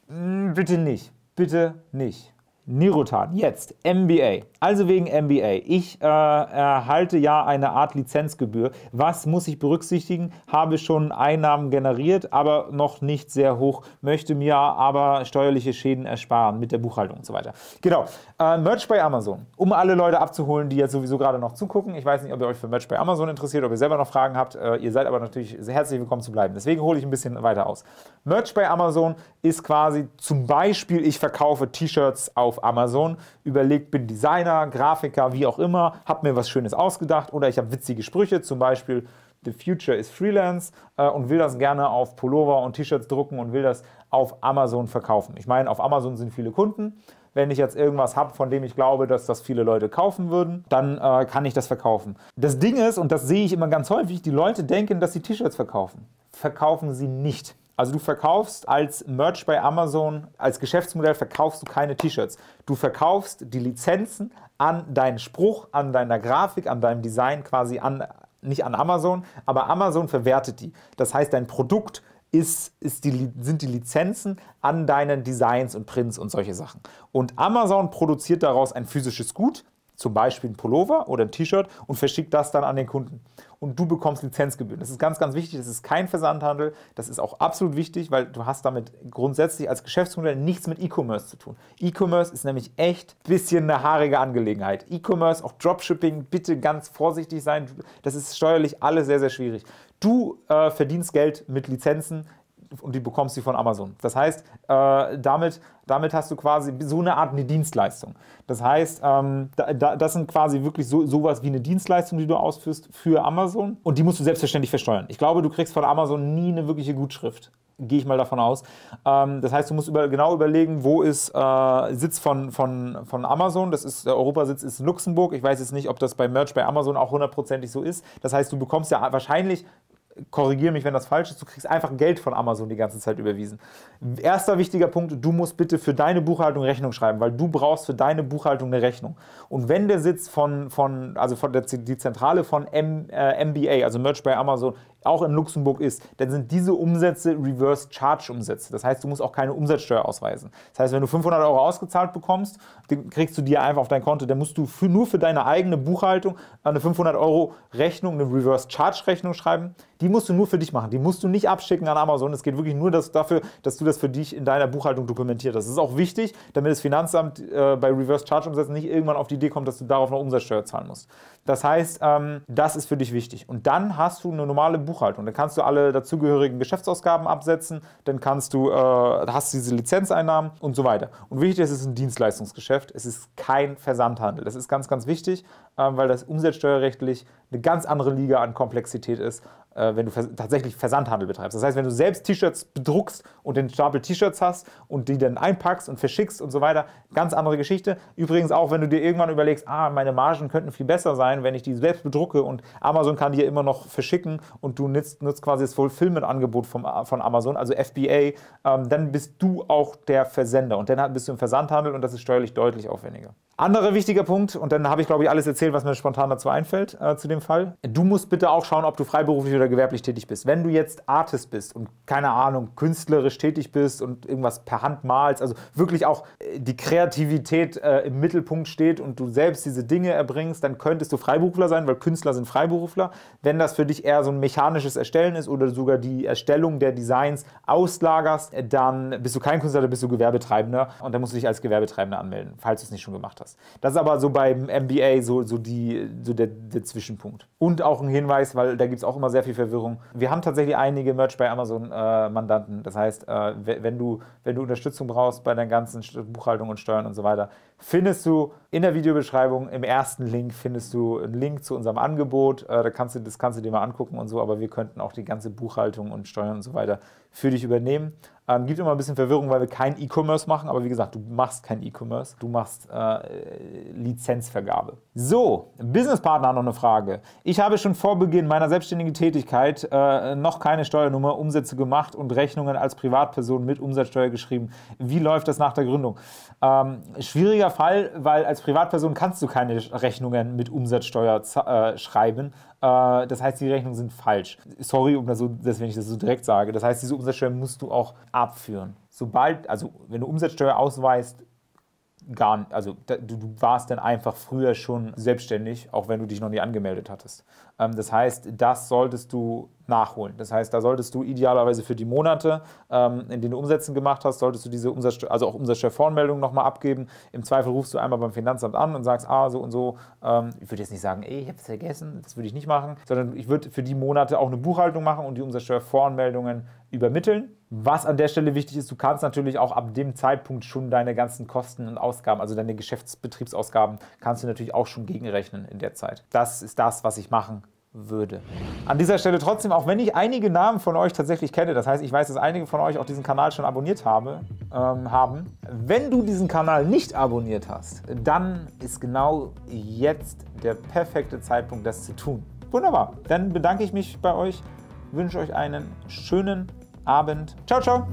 Bitte nicht, bitte nicht. Nirutan, jetzt M B A. Also wegen M B A. Ich äh, erhalte ja eine Art Lizenzgebühr. Was muss ich berücksichtigen? Habe schon Einnahmen generiert, aber noch nicht sehr hoch. Möchte mir aber steuerliche Schäden ersparen mit der Buchhaltung und so weiter. Genau. Äh, Merch bei Amazon. Um alle Leute abzuholen, die jetzt sowieso gerade noch zugucken. Ich weiß nicht, ob ihr euch für Merch bei Amazon interessiert, ob ihr selber noch Fragen habt. Äh, ihr seid aber natürlich sehr herzlich willkommen zu bleiben. Deswegen hole ich ein bisschen weiter aus. Merch bei Amazon ist quasi zum Beispiel, ich verkaufe T-Shirts auf Amazon. Überlegt, bin Designer, Grafiker, wie auch immer, habe mir was Schönes ausgedacht oder ich habe witzige Sprüche, zum Beispiel The Future is Freelance äh, und will das gerne auf Pullover und T-Shirts drucken und will das auf Amazon verkaufen. Ich meine, auf Amazon sind viele Kunden. Wenn ich jetzt irgendwas habe, von dem ich glaube, dass das viele Leute kaufen würden, dann äh, kann ich das verkaufen. Das Ding ist, und das sehe ich immer ganz häufig, die Leute denken, dass sie T-Shirts verkaufen. Verkaufen sie nicht. Also du verkaufst als Merch bei Amazon, als Geschäftsmodell verkaufst du keine T-Shirts. Du verkaufst die Lizenzen an deinen Spruch, an deiner Grafik, an deinem Design quasi an, nicht an Amazon, aber Amazon verwertet die. Das heißt, dein Produkt ist, ist die, sind die Lizenzen an deinen Designs und Prints und solche Sachen. Und Amazon produziert daraus ein physisches Gut, zum Beispiel ein Pullover oder ein T-Shirt und verschickt das dann an den Kunden. Und du bekommst Lizenzgebühren. Das ist ganz, ganz wichtig. Das ist kein Versandhandel. Das ist auch absolut wichtig, weil du hast damit grundsätzlich als Geschäftsmodell nichts mit E-Commerce zu tun. E-Commerce ist nämlich echt ein bisschen eine haarige Angelegenheit. E-Commerce, auch Dropshipping, bitte ganz vorsichtig sein. Das ist steuerlich alles sehr, sehr schwierig. Du äh, verdienst Geld mit Lizenzen und die bekommst du von Amazon. Das heißt, äh, damit... Damit hast du quasi so eine Art eine Dienstleistung. Das heißt, ähm, da, da, das sind quasi wirklich so, sowas wie eine Dienstleistung, die du ausführst für Amazon. Und die musst du selbstverständlich versteuern. Ich glaube, du kriegst von Amazon nie eine wirkliche Gutschrift. Gehe ich mal davon aus. Ähm, das heißt, du musst über, genau überlegen, wo ist äh, Sitz von, von, von Amazon. Das ist, der Europasitz ist in Luxemburg. Ich weiß jetzt nicht, ob das bei Merch bei Amazon auch hundertprozentig so ist. Das heißt, du bekommst ja wahrscheinlich... Korrigiere mich, wenn das falsch ist, du kriegst einfach Geld von Amazon die ganze Zeit überwiesen. Erster wichtiger Punkt, du musst bitte für deine Buchhaltung Rechnung schreiben, weil du brauchst für deine Buchhaltung eine Rechnung. Und wenn der Sitz von, von also von der, die Zentrale von M, äh, M B A, also Merch by Amazon, auch in Luxemburg ist, dann sind diese Umsätze Reverse-Charge-Umsätze. Das heißt, du musst auch keine Umsatzsteuer ausweisen. Das heißt, wenn du fünfhundert Euro ausgezahlt bekommst, den kriegst du dir einfach auf dein Konto, dann musst du für, nur für deine eigene Buchhaltung eine fünfhundert Euro Rechnung, eine Reverse-Charge-Rechnung schreiben. Die musst du nur für dich machen. Die musst du nicht abschicken an Amazon. Es geht wirklich nur das, dafür, dass du das für dich in deiner Buchhaltung dokumentierst. Das ist auch wichtig, damit das Finanzamt äh, bei Reverse-Charge-Umsätzen nicht irgendwann auf die Idee kommt, dass du darauf noch Umsatzsteuer zahlen musst. Das heißt, ähm, das ist für dich wichtig. Und dann hast du eine normale Buchhaltung. Dann kannst du alle dazugehörigen Geschäftsausgaben absetzen, dann kannst du, äh, hast diese Lizenzeinnahmen und so weiter. Und wichtig ist, es ist ein Dienstleistungsgeschäft, es ist kein Versandhandel. Das ist ganz, ganz wichtig, äh, weil das umsatzsteuerrechtlich eine ganz andere Liga an Komplexität ist, äh, wenn du vers- tatsächlich Versandhandel betreibst. Das heißt, wenn du selbst T-Shirts bedruckst und den Stapel T-Shirts hast und die dann einpackst und verschickst und so weiter, ganz andere Geschichte. Übrigens auch, wenn du dir irgendwann überlegst, ah, meine Margen könnten viel besser sein, wenn ich die selbst bedrucke und Amazon kann dir immer noch verschicken und du nutzt, nutzt quasi das Fulfillment-Angebot von Amazon, also F B A, ähm, dann bist du auch der Versender und dann bist du im Versandhandel und das ist steuerlich deutlich aufwendiger. Anderer wichtiger Punkt, und dann habe ich, glaube ich, alles erzählt, was mir spontan dazu einfällt, äh, zu dem Fall. Du musst bitte auch schauen, ob du freiberuflich oder gewerblich tätig bist. Wenn du jetzt Artist bist und, keine Ahnung, künstlerisch tätig bist und irgendwas per Hand malst, also wirklich auch die Kreativität äh, im Mittelpunkt steht und du selbst diese Dinge erbringst, dann könntest du Freiberufler sein, weil Künstler sind Freiberufler. Wenn das für dich eher so ein mechanisches Erstellen ist oder sogar die Erstellung der Designs auslagerst, dann bist du kein Künstler, dann bist du Gewerbetreibender und dann musst du dich als Gewerbetreibender anmelden, falls du es nicht schon gemacht hast. Das ist aber so beim M B A so, so, die, so der, der Zwischenpunkt. Und auch ein Hinweis, weil da gibt es auch immer sehr viel Verwirrung. Wir haben tatsächlich einige Merch bei Amazon-Mandanten. Äh, das heißt, äh, wenn, du, wenn du Unterstützung brauchst bei deinen ganzen Buchhaltung und Steuern und so weiter, findest du in der Videobeschreibung, im ersten Link findest du einen Link zu unserem Angebot. Äh, da kannst du, das kannst du dir mal angucken und so, aber wir könnten auch die ganze Buchhaltung und Steuern und so weiter für dich übernehmen. Ähm, gibt immer ein bisschen Verwirrung, weil wir kein E-Commerce machen, aber wie gesagt, du machst kein E-Commerce, du machst äh, Lizenzvergabe. So, Businesspartner hat noch eine Frage. Ich habe schon vor Beginn meiner selbstständigen Tätigkeit äh, noch keine Steuernummer, Umsätze gemacht und Rechnungen als Privatperson mit Umsatzsteuer geschrieben. Wie läuft das nach der Gründung? Ähm, schwieriger Fall, weil als Privatperson kannst du keine Rechnungen mit Umsatzsteuer äh, schreiben. Das heißt, die Rechnungen sind falsch. Sorry, um das so, dass, wenn ich das so direkt sage. Das heißt, diese Umsatzsteuer musst du auch abführen. Sobald, also wenn du Umsatzsteuer ausweist, gar nicht, also da, du, du warst dann einfach früher schon selbstständig, auch wenn du dich noch nie angemeldet hattest. Ähm, das heißt, das solltest du nachholen. Das heißt, da solltest du idealerweise für die Monate, ähm, in denen du Umsätze gemacht hast, solltest du diese Umsatzsteuer, also auch Umsatzsteuervoranmeldung nochmal abgeben. Im Zweifel rufst du einmal beim Finanzamt an und sagst, ah, so und so. Ähm, ich würde jetzt nicht sagen, ey, ich habe es vergessen, das würde ich nicht machen, sondern ich würde für die Monate auch eine Buchhaltung machen und die Umsatzsteuervoranmeldungen übermitteln. Was an der Stelle wichtig ist, du kannst natürlich auch ab dem Zeitpunkt schon deine ganzen Kosten und Ausgaben, also deine Geschäftsbetriebsausgaben, kannst du natürlich auch schon gegenrechnen in der Zeit. Das ist das, was ich machen würde. An dieser Stelle trotzdem, auch wenn ich einige Namen von euch tatsächlich kenne, das heißt, ich weiß, dass einige von euch auch diesen Kanal schon abonniert habe, ähm, haben, wenn du diesen Kanal nicht abonniert hast, dann ist genau jetzt der perfekte Zeitpunkt, das zu tun. Wunderbar, dann bedanke ich mich bei euch, wünsche euch einen schönen Abend. Ciao, ciao!